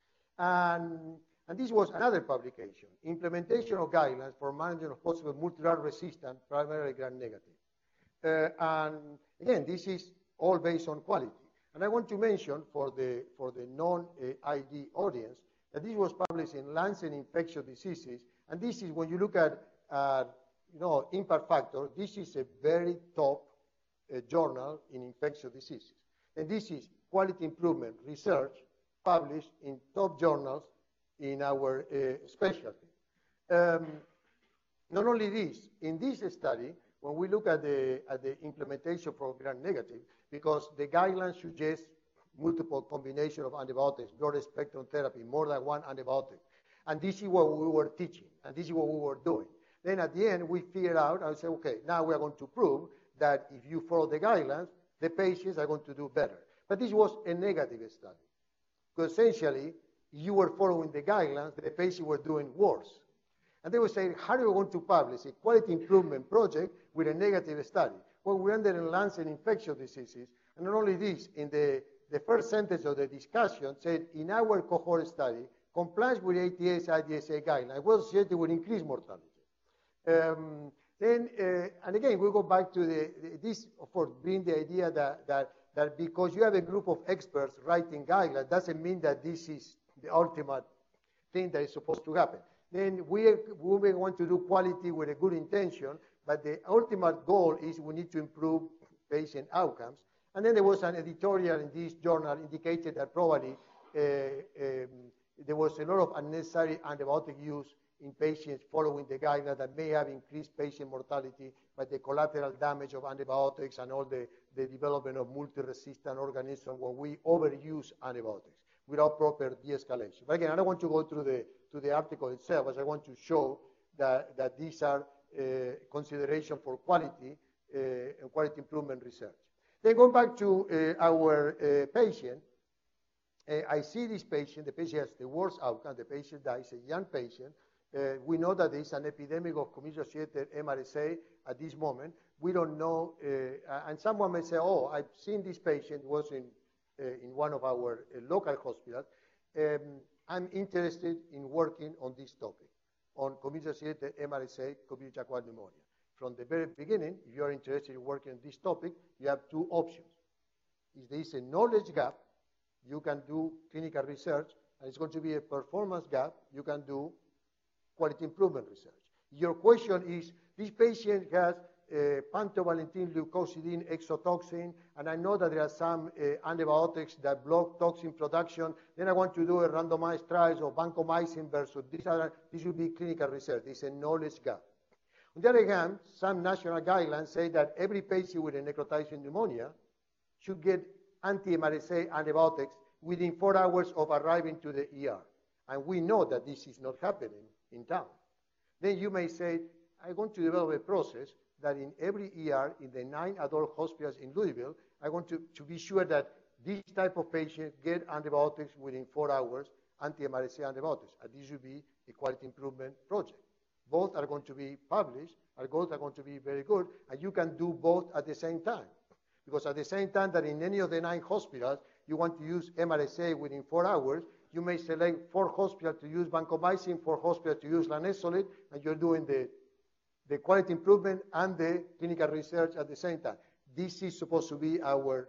And this was another publication, implementation of guidelines for management of possible multiviral resistant, primarily gram-negative. And again, this is all based on quality. And I want to mention for the non-ID audience that this was published in Lancet Infectious Diseases. And this is when you look at impact factor, this is a very top journal in infectious diseases. And this is quality improvement research published in top journals in our specialty. Not only this, in this study, when we look at the implementation for gram-negative, because the guidelines suggest multiple combination of antibiotics, broad spectrum therapy, more than one antibiotic. And this is what we were teaching, and this is what we were doing. Then at the end, we figured out and said, okay, now we are going to prove that if you follow the guidelines, the patients are going to do better. But this was a negative study. Because essentially, you were following the guidelines, the patients were doing worse. And they were saying, how do we want to publish a quality improvement project with a negative study? Well, we ended in Lancet Infectious Diseases. And not only this, in the first sentence of the discussion said, in our cohort study, compliance with ATS, IDSA guidelines was associated with increased mortality. And again, we go back to this, of course, being the idea that because you have a group of experts writing guidelines, doesn't mean that this is the ultimate thing that is supposed to happen. Then we may want to do quality with a good intention, but the ultimate goal is we need to improve patient outcomes. And then there was an editorial in this journal indicated that probably there was a lot of unnecessary antibiotic use in patients following the guidelines that may have increased patient mortality by the collateral damage of antibiotics and all the development of multi-resistant organisms where we overuse antibiotics without proper de-escalation. But again, I don't want to go through the article itself, as I want to show that these are consideration for quality and quality improvement research. Then going back to our patient, I see this patient. The patient has the worst outcome. The patient dies, a young patient. We know that there is an epidemic of community-associated MRSA at this moment. We don't know, and someone may say, oh, I've seen this patient, was in one of our local hospitals. I'm interested in working on this topic, on community-associated MRSA, community-acquired pneumonia. From the very beginning, if you're interested in working on this topic, you have two options. If there is a knowledge gap, you can do clinical research, and it's going to be a performance gap, you can do quality improvement research. Your question is, this patient has Pantovalentin leucocidin exotoxin, and I know that there are some antibiotics that block toxin production. Then I want to do a randomized trial of vancomycin versus these other. This will be clinical research. It's a knowledge gap. On the other hand, some national guidelines say that every patient with a necrotizing pneumonia should get anti-MRSA antibiotics within 4 hours of arriving to the ER. And we know that this is not happening in town. Then you may say, I want to develop a process that in every ER, in the 9 adult hospitals in Louisville, I want to be sure that these type of patients get antibiotics within 4 hours, anti-MRSA antibiotics. And this should be a quality improvement project. Both are going to be published, and both are going to be very good, and you can do both at the same time. Because at the same time that in any of the 9 hospitals, you want to use MRSA within 4 hours, you may select 4 hospitals to use vancomycin, 4 hospitals to use lanesolid, and you're doing the quality improvement and the clinical research at the same time. This is supposed to be our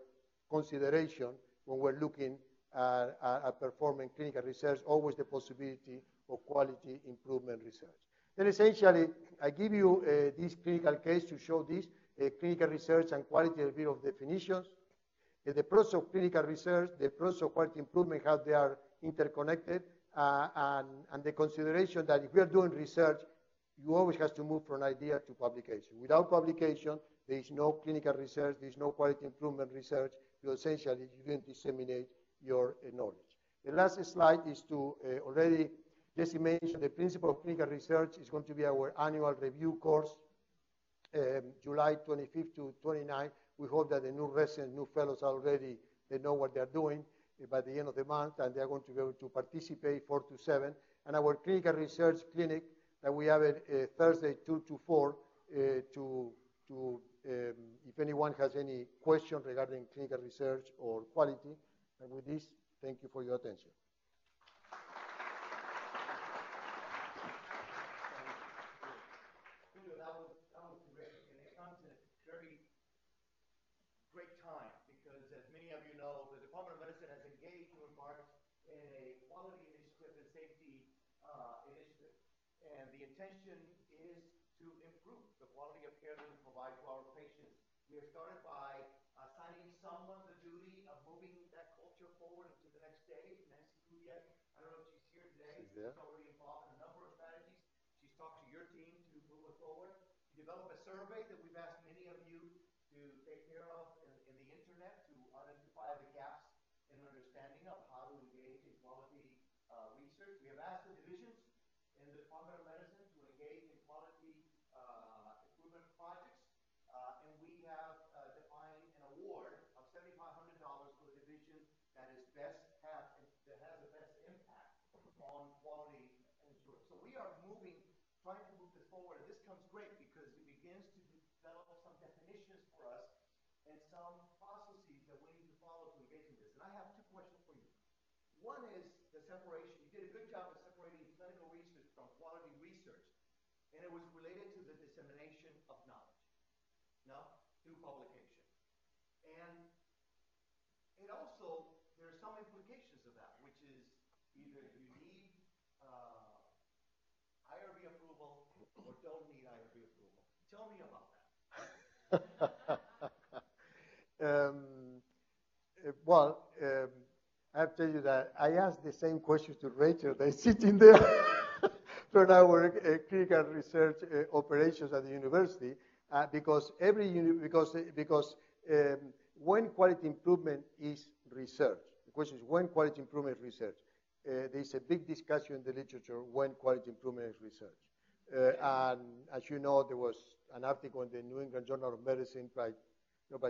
consideration when we're looking at performing clinical research, always the possibility of quality improvement research. Then essentially, I give you this clinical case to show this, clinical research and quality review of definitions. The process of clinical research, the process of quality improvement, how they are interconnected, and the consideration that if we are doing research, you always have to move from idea to publication. Without publication, there is no clinical research, there is no quality improvement research, because essentially you didn't disseminate your knowledge. The last slide is to already, Jesse mentioned the principle of clinical research is going to be our annual review course, July 25th to 29th. We hope that the new residents, new fellows already, they know what they're doing by the end of the month, and they're going to be able to participate 4 to 7. And our clinical research clinic that we have a Thursday 2 to 4 if anyone has any question regarding clinical research or quality. And with this, thank you for your attention. Intention is to improve the quality of care that we provide to our patients. We have started by assigning someone the duty of moving that culture forward into the next stage. Nancy Kuyak, I don't know if she's here today. She's already involved in a number of strategies. She's talked to your team to move it forward. We developed a survey that we've asked many of you to take care of in the internet to identify the gaps in understanding of how to engage in quality research. We have asked the divisions in the Department of Medicine and some processes that we need to follow to engage in this. And I have 2 questions for you. One is the separation. You did a good job of separating clinical research from quality research, and it was related to the dissemination of knowledge, through publication. And it also, there are some implications of that, which is either you need IRB approval or don't need IRB approval. Tell me about that. I have to tell you that I asked the same question to Rachel. They're sitting there from our clinical research operations at the university because when quality improvement is research, the question is when quality improvement is research. There is a big discussion in the literature when quality improvement is research. And as you know, there was an article in the New England Journal of Medicine by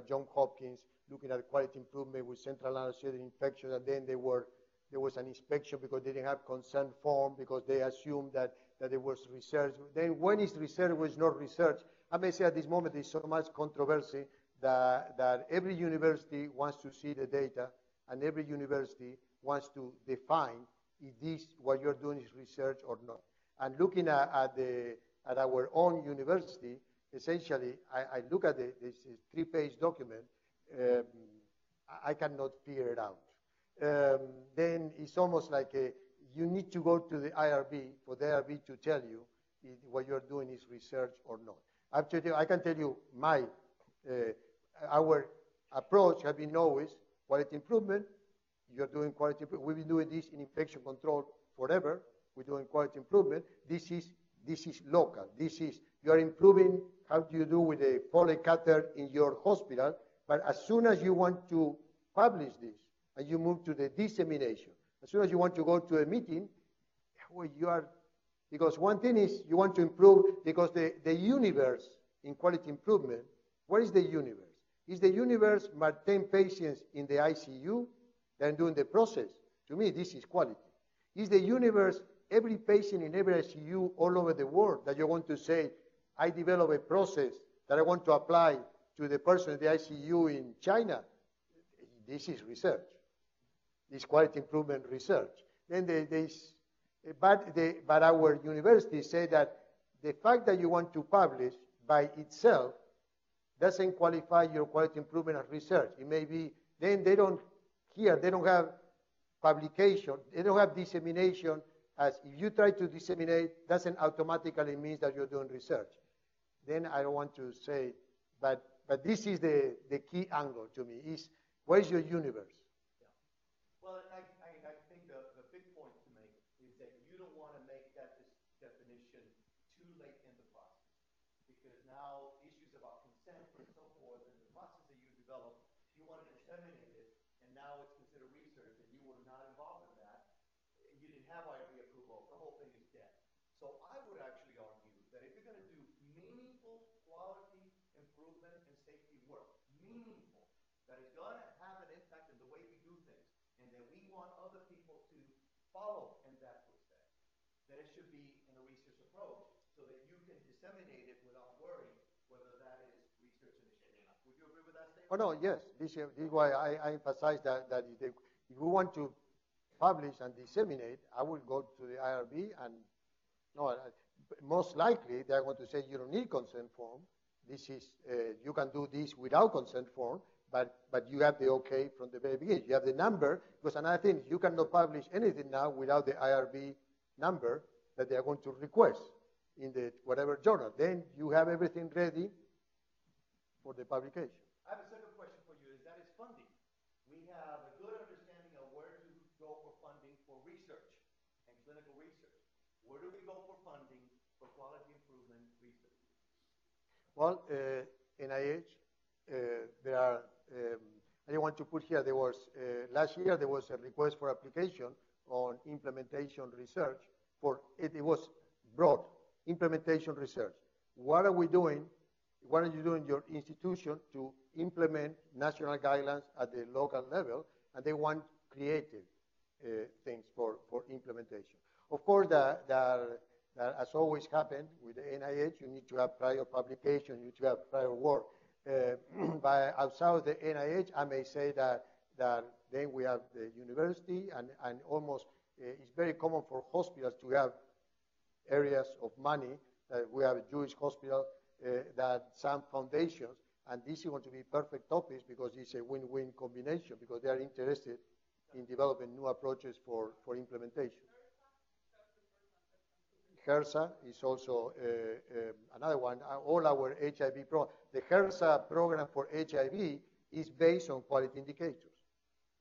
John Hopkins looking at quality improvement with central anesthetic infection, and then there was an inspection because they didn't have consent form because they assumed that it was research. Then when is research, when is not research? I may say at this moment there's so much controversy that every university wants to see the data, and every university wants to define if this, what you're doing is research or not. And looking at our own university, essentially, I look at this three-page document, I cannot figure it out. Then it's almost like you need to go to the IRB for the IRB to tell you if what you're doing is research or not. Actually, I can tell you our approach has been always quality improvement. You're doing quality improvement. We've been doing this in infection control forever. We're doing quality improvement. This is local. This is, you are improving how you do with a Foley catheter in your hospital, but as soon as you want to publish this, and you move to the dissemination, as soon as you want to go to a meeting, well, you are, because one thing is you want to improve, because the universe in quality improvement, what is the universe? Is the universe maintain patients in the ICU and doing the process? To me, this is quality. Is the universe every patient in every ICU all over the world that you want to say, I develop a process that I want to apply to the person in the ICU in China? This is research. This quality improvement research. Then but our universities say that the fact that you want to publish by itself doesn't qualify your quality improvement as research. It may be, then they don't, here they don't have publication, they don't have dissemination, as if you try to disseminate, doesn't automatically mean that you're doing research. Then I don't want to say, but this is the key angle to me, is where is your universe? Yeah. Well, I think the big point to make is that you don't want to make that definition too late in the process, because now issues about consent and so forth, and the process that you develop, you want to disseminate it, and now it's considered research, and you were not involved in that, and you didn't have IRB approval, the whole thing is dead. So I would actually argue that if you're going to do meaningful quality improvement and safety work, meaningful, that is going to have an impact in the way we do things, and that we want other people to follow in that respect, that it should be in a research approach so that you can disseminate it without worry whether that is research initiated. Would you agree with that statement? Oh, no, yes. This is why I emphasize that if we want to publish and disseminate, I will go to the IRB, and no, most likely they're going to say you don't need consent form. This is, you can do this without consent form, but you have the okay from the very beginning. You have the number, because another thing, you cannot publish anything now without the IRB number that they are going to request in the whatever journal. Then you have everything ready for the publication. I have a second question for you, and that is funding. We have a good understanding of where to go for funding for research and clinical research. Where do we go for funding for quality improvement research? Well, NIH, there are, I didn't want to put here, there was, last year there was a request for application on implementation research for, it was broad, implementation research. What are we doing? What are you doing in your institution to implement national guidelines at the local level? And they want creative things for implementation. Of course, that has always happened with the NIH, you need to have prior publication, you need to have prior work. But outside of the NIH, I may say that then we have the university, and almost it's very common for hospitals to have areas of money. We have a Jewish hospital, that some foundations, and this is going to be perfect topics because it's a win-win combination, because they are interested in developing new approaches for implementation. HRSA is also another one. All our HIV program, the HRSA program for HIV is based on quality indicators.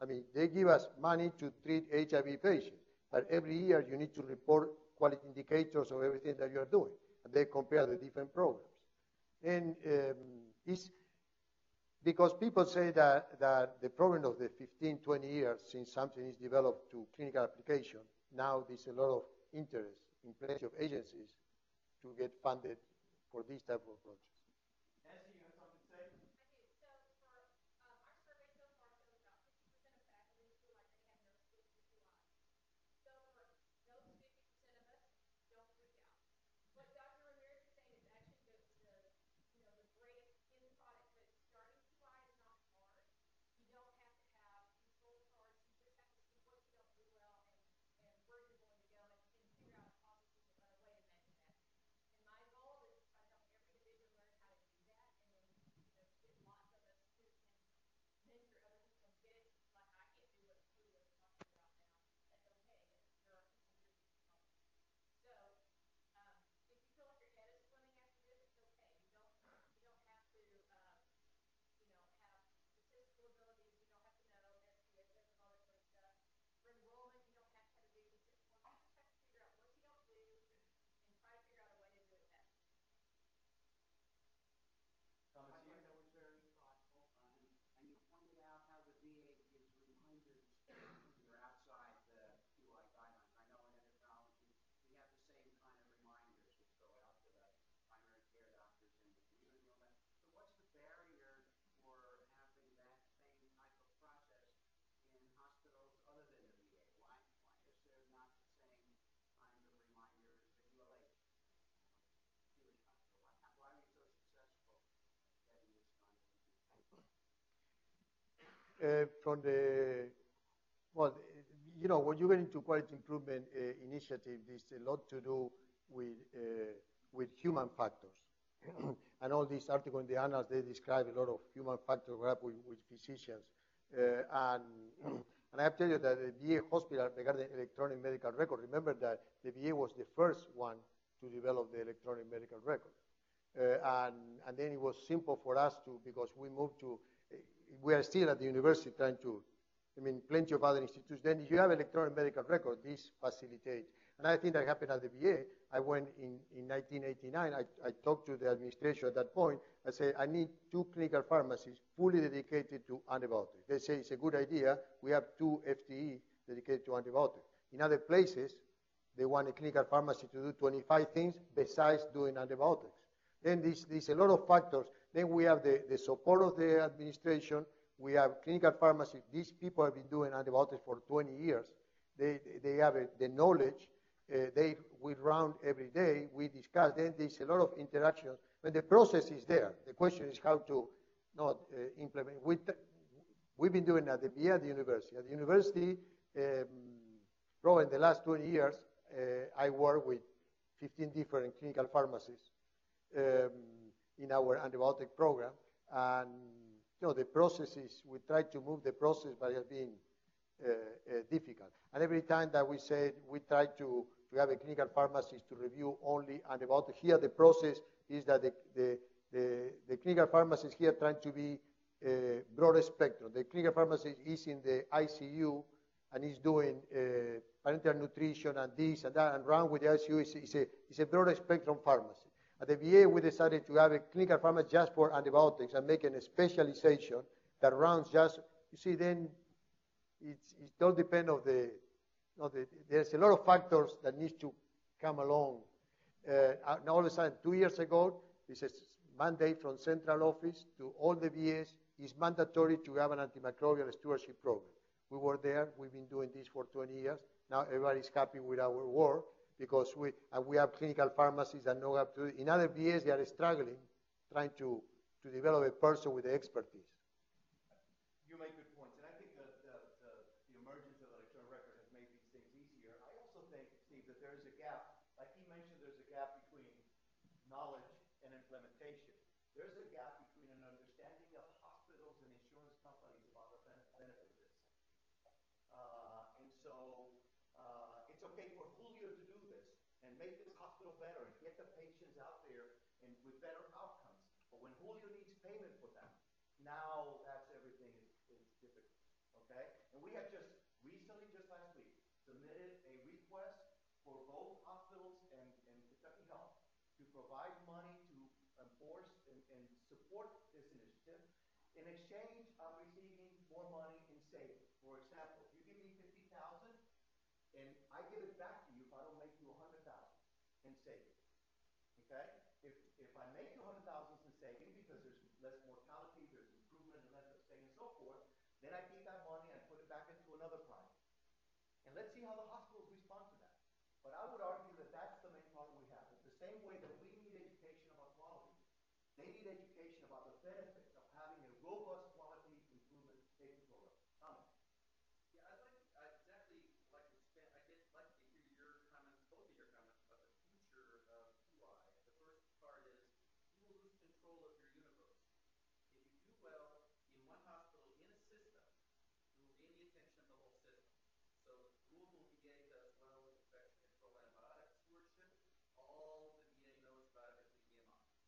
I mean, they give us money to treat HIV patients, but every year you need to report quality indicators of everything that you are doing, and they compare the different programs. And it's because people say that the problem of the 15, 20 years since something is developed to clinical application, now there's a lot of interest in plenty of agencies to get funded for these type of projects. Nancy, you have something to say? Okay, so for our survey so far shows about 50% of faculty feel like they have no skills to do on. So for those 50% of us, don't freak out. What Dr. Ramirez is saying is actually the greatest end product, but starting to fly is not hard. You don't have to have these gold cards, you just have to see what you don't do well and where you're going to go and figure out processes and a way to manage that. And my goal is to try to help every individual learn how to do that and then get lots of us who can mentor other people and get it. Like I can't do what Julio is talking about now. That's okay. There are people here who can help. So if you feel like your head is swimming after this, it's okay. You don't have to have statistical abilities, you don't have to know SPSS and all that sort of stuff. For enrollment, you don't have to have a big statistical. I just have to figure out what you don't do and try to figure out a way to do it better. Comments here? That was very thoughtful, and you pointed out how the VA gives reminders when you're outside the QI guidelines. I know in endocrinology we have the same kind of reminders which go out to the primary care doctors and the community and all that. So what's the barrier for having that same type of process in hospitals other than the VA? Why is there not the same kind of reminders at ULH? Why are you so successful getting this kind of information? From the, well, when you get into quality improvement initiative, there's a lot to do with human factors. And all this article in the annals, they describe a lot of human factors with physicians. And I have to tell you that the VA hospital regarding electronic medical record, remember that the VA was the first one to develop the electronic medical record. And then it was simple for us to, because we moved to, we are still at the university trying to, plenty of other institutes. Then if you have electronic medical record, this facilitates. And I think that happened at the VA. I went in 1989. I talked to the administration at that point. I said, I need 2 clinical pharmacies fully dedicated to antibiotics. They say it's a good idea. We have 2 FTE dedicated to antibiotics. In other places, they want a clinical pharmacy to do 25 things besides doing antibiotics. Then there's a lot of factors. Then we have the support of the administration. We have clinical pharmacies. These people have been doing antibiotics for 20 years. They have the knowledge. We round every day, we discuss, then there's a lot of interactions. When the process is there, the question is how to not implement. We've been doing at the VA at the university. At the university, probably in the last 20 years, I work with 15 different clinical pharmacies in our antibiotic program. And the process is, we try to move the process by being difficult. And every time that we said we try to have a clinical pharmacist to review only antibiotics, here the process is that the clinical pharmacist here trying to be broader spectrum. The clinical pharmacist is in the ICU and is doing parenteral nutrition and this and that, and round with the ICU is a broader spectrum pharmacy. At the VA, we decided to have a clinical pharmacist just for antibiotics and make a specialization that rounds just, then it all depends on there's a lot of factors that need to come along. And all of a sudden, 2 years ago, this is mandate from central office to all the VAs, is mandatory to have an antimicrobial stewardship program. We were there, we've been doing this for 20 years. Now everybody's happy with our work because we have clinical pharmacies that know how to do it. In other VAs, they are struggling trying to develop a person with the expertise. You make good points. Knowledge and implementation. There's a gap between an understanding of hospitals and insurance companies about the benefit of this. And so it's okay for Julio to do this and make this hospital better and get the patients out there and with better outcomes. But when Julio needs payment for that, now that's everything is difficult. Okay? And we have just recently, just last week, submitted a request for both hospitals and Kentucky Health to provide money to enforce and support this initiative in exchange of receiving more money in savings. For example, if you give me $50,000 and I give it back to you if I don't make you $100,000 in savings. Okay? If I make 200,000 mistaken because there's less mortality, there's improvement in less abstain and so forth, then I take that money and put it back into another project. And let's see how the hospitals respond to that. But I would argue that that's the main problem we have. It's the same way that we need education about quality. They need education about the benefits of having a robust quality improvement safety program. Thomas? Yeah, I'd exactly like to spend, I'd like to hear your comments, both of your comments about the future of QI. The first part is you will lose control of your universe. If you do well in one hospital in a system, you will gain the attention of the whole system. So Louisville VA does well with infection control antibiotic stewardship. All the VA knows about it is the EMI.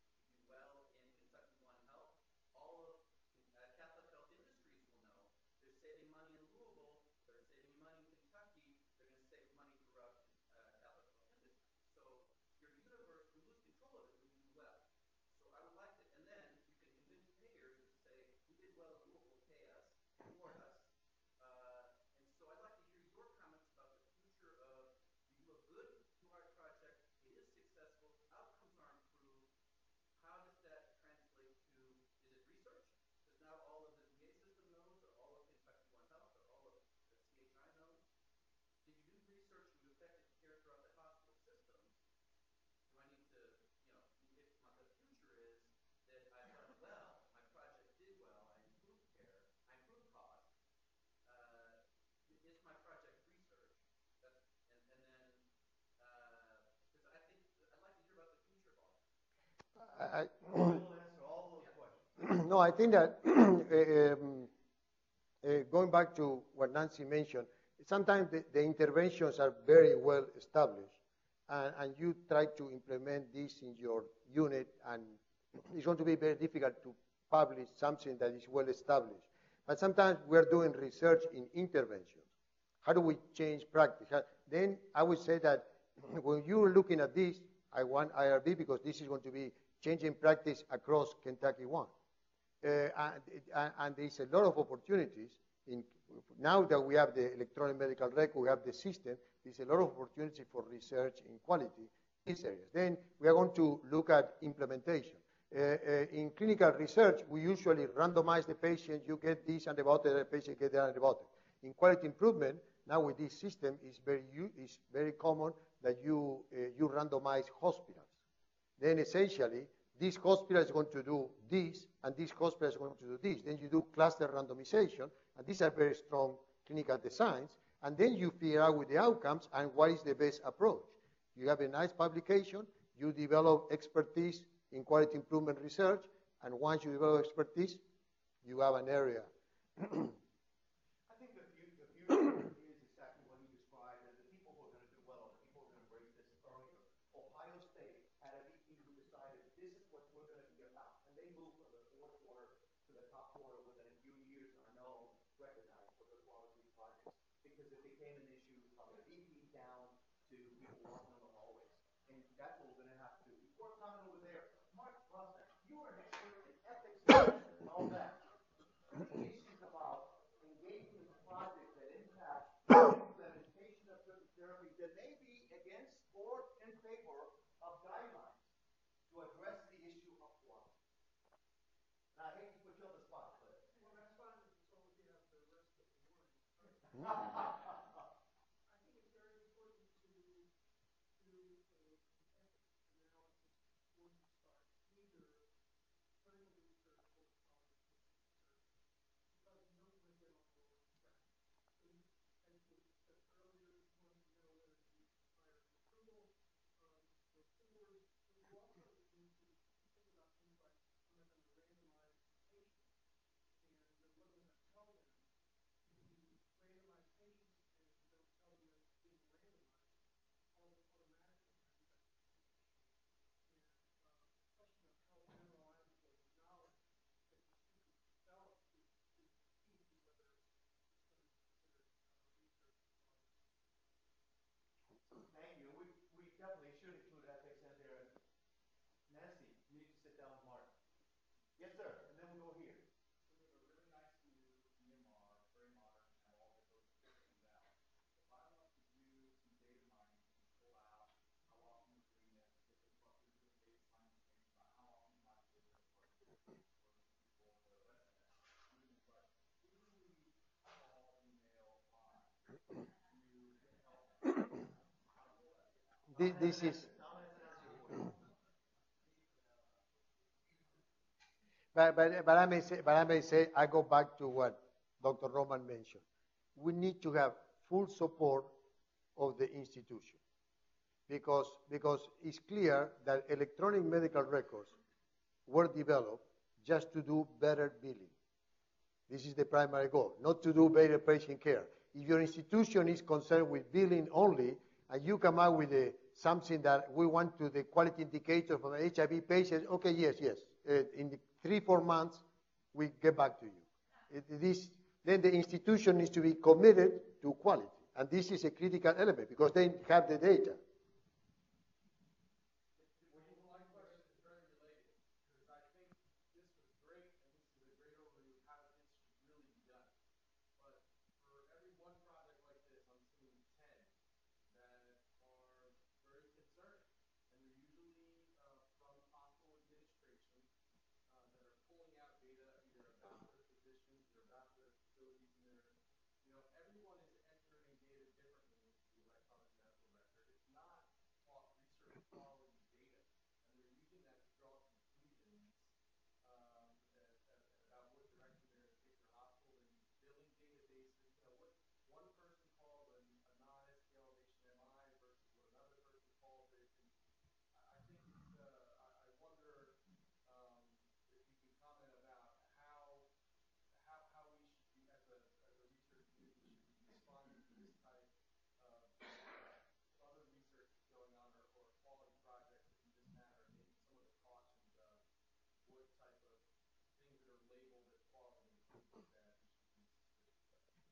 You do well in Kentucky One Health. All of Catholic Health Industries will know they're saving money in Louisville, they're saving money in Kentucky, they're going to save money throughout Catholic Health Industries. So your universe, you lose control of it when you do well. So I would like to, and then you can convince payers to say, we did well in Louisville, pay us, reward us. And so I'd like to hear your comments about the future of the good QI project. It is successful. Outcomes are improved. How does that translate to, is it research? Because now all of the VA system knows, or all of Kentucky One Health, or all of the CHI knows. Did you do research and you affected care throughout the hospital system? Do I need to, you know, if the future is that I've done well, my project did well, I improved care, I improved cost. Is my project research? That's, and then, because I think I'd like to hear about the future of all. We'll answer all those questions. No, I think that going back to what Nancy mentioned, sometimes the interventions are very well established, and you try to implement this in your unit, and it's going to be very difficult to publish something that is well established. But sometimes we're doing research in interventions. How do we change practice? Then I would say that when you're looking at this, I want IRB because this is going to be changing practice across Kentucky One. And there's a lot of opportunities. Now that we have the electronic medical record, we have the system, there's a lot of opportunity for research in quality in these areas. Then we are going to look at implementation. In clinical research, we usually randomize the patient, you get this antibiotic, the patient gets that antibiotic. In quality improvement, now with this system, it's very common that you randomize hospitals. Then essentially, this hospital is going to do this, and this hospital is going to do this. Then you do cluster randomization, and these are very strong clinical designs. And then you figure out with the outcomes and what is the best approach. You have a nice publication, you develop expertise in quality improvement research, and once you develop expertise, you have an area. I think the future is exactly what you described, and the people who are going to do well, the people who are going to break this earlier. Ohio State had a VP who decided this is what we're going to be about, and they moved from the fourth quarter to the top quarter within a few years, and I know recognized for the quality projects, because it became an issue from the VP down to people walking on the hallways. And that's what we're going to have to do. Before coming over there, Mark Russell, you are an expert in ethics and all that. The issues about engaging in projects that impact implementation of certain therapies that may be against or in favor of guidelines to address the issue of quality. And I hate to put you on the spot, but. Well, that's fine. It's all we have the rest of the morning. Thank you. We definitely should include ethics in there. Nancy, you need to sit down with Mark. Yes, sir. And then we'll go here. So we have a really nice new EMR, very modern, and all of those things out. If I want to do some data mining and pull out how often we're doing that, different data This is. But I may say, I go back to what Dr. Roman mentioned. We need to have full support of the institution because it's clear that electronic medical records were developed just to do better billing. This is the primary goal, not to do better patient care. If your institution is concerned with billing only, and you come out with something that we want to the quality indicator for the HIV patients, okay, yes. In the 3-4 months, we get back to you. Then the institution needs to be committed to quality. And this is a critical element because they have the data.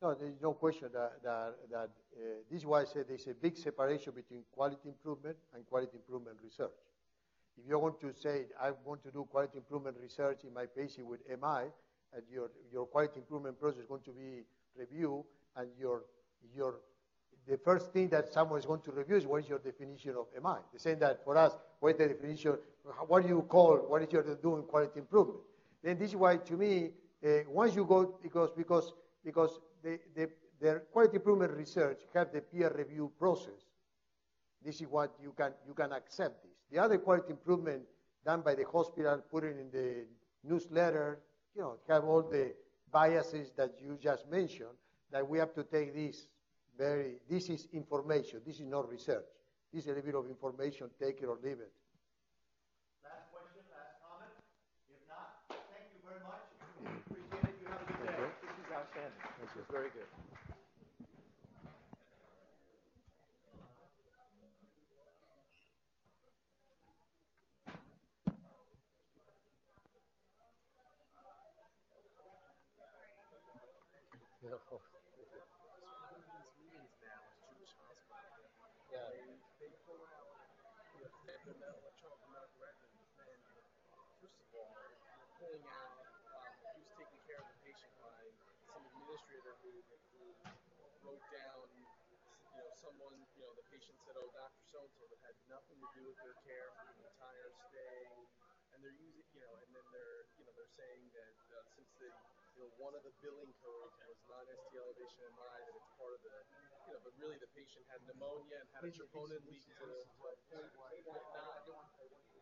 No, there's no question that this is why I said there's a big separation between quality improvement and quality improvement research. If you want to say, I want to do quality improvement research in my patient with MI, and your quality improvement process is going to be reviewed, and the first thing that someone is going to review is what is your definition of MI. They're saying that for us, what is the definition, what do you call, what is your doing quality improvement? Then this is why, to me, once you go, because the quality improvement research have the peer review process. This is what you can accept this. The other quality improvement done by the hospital, put it in the newsletter, have all the biases that you just mentioned, that we have to take this very, this is information, this is not research. This is a little bit of information, take it or leave it. Very good. The patient said, oh, Dr. So-and-so, that had nothing to do with their care for the entire stay, and they're using, and then they're saying that since they, one of the billing codes was non-ST elevation MI, that it's part of the, but really the patient had pneumonia and had a troponin leak, so it was like 0.9.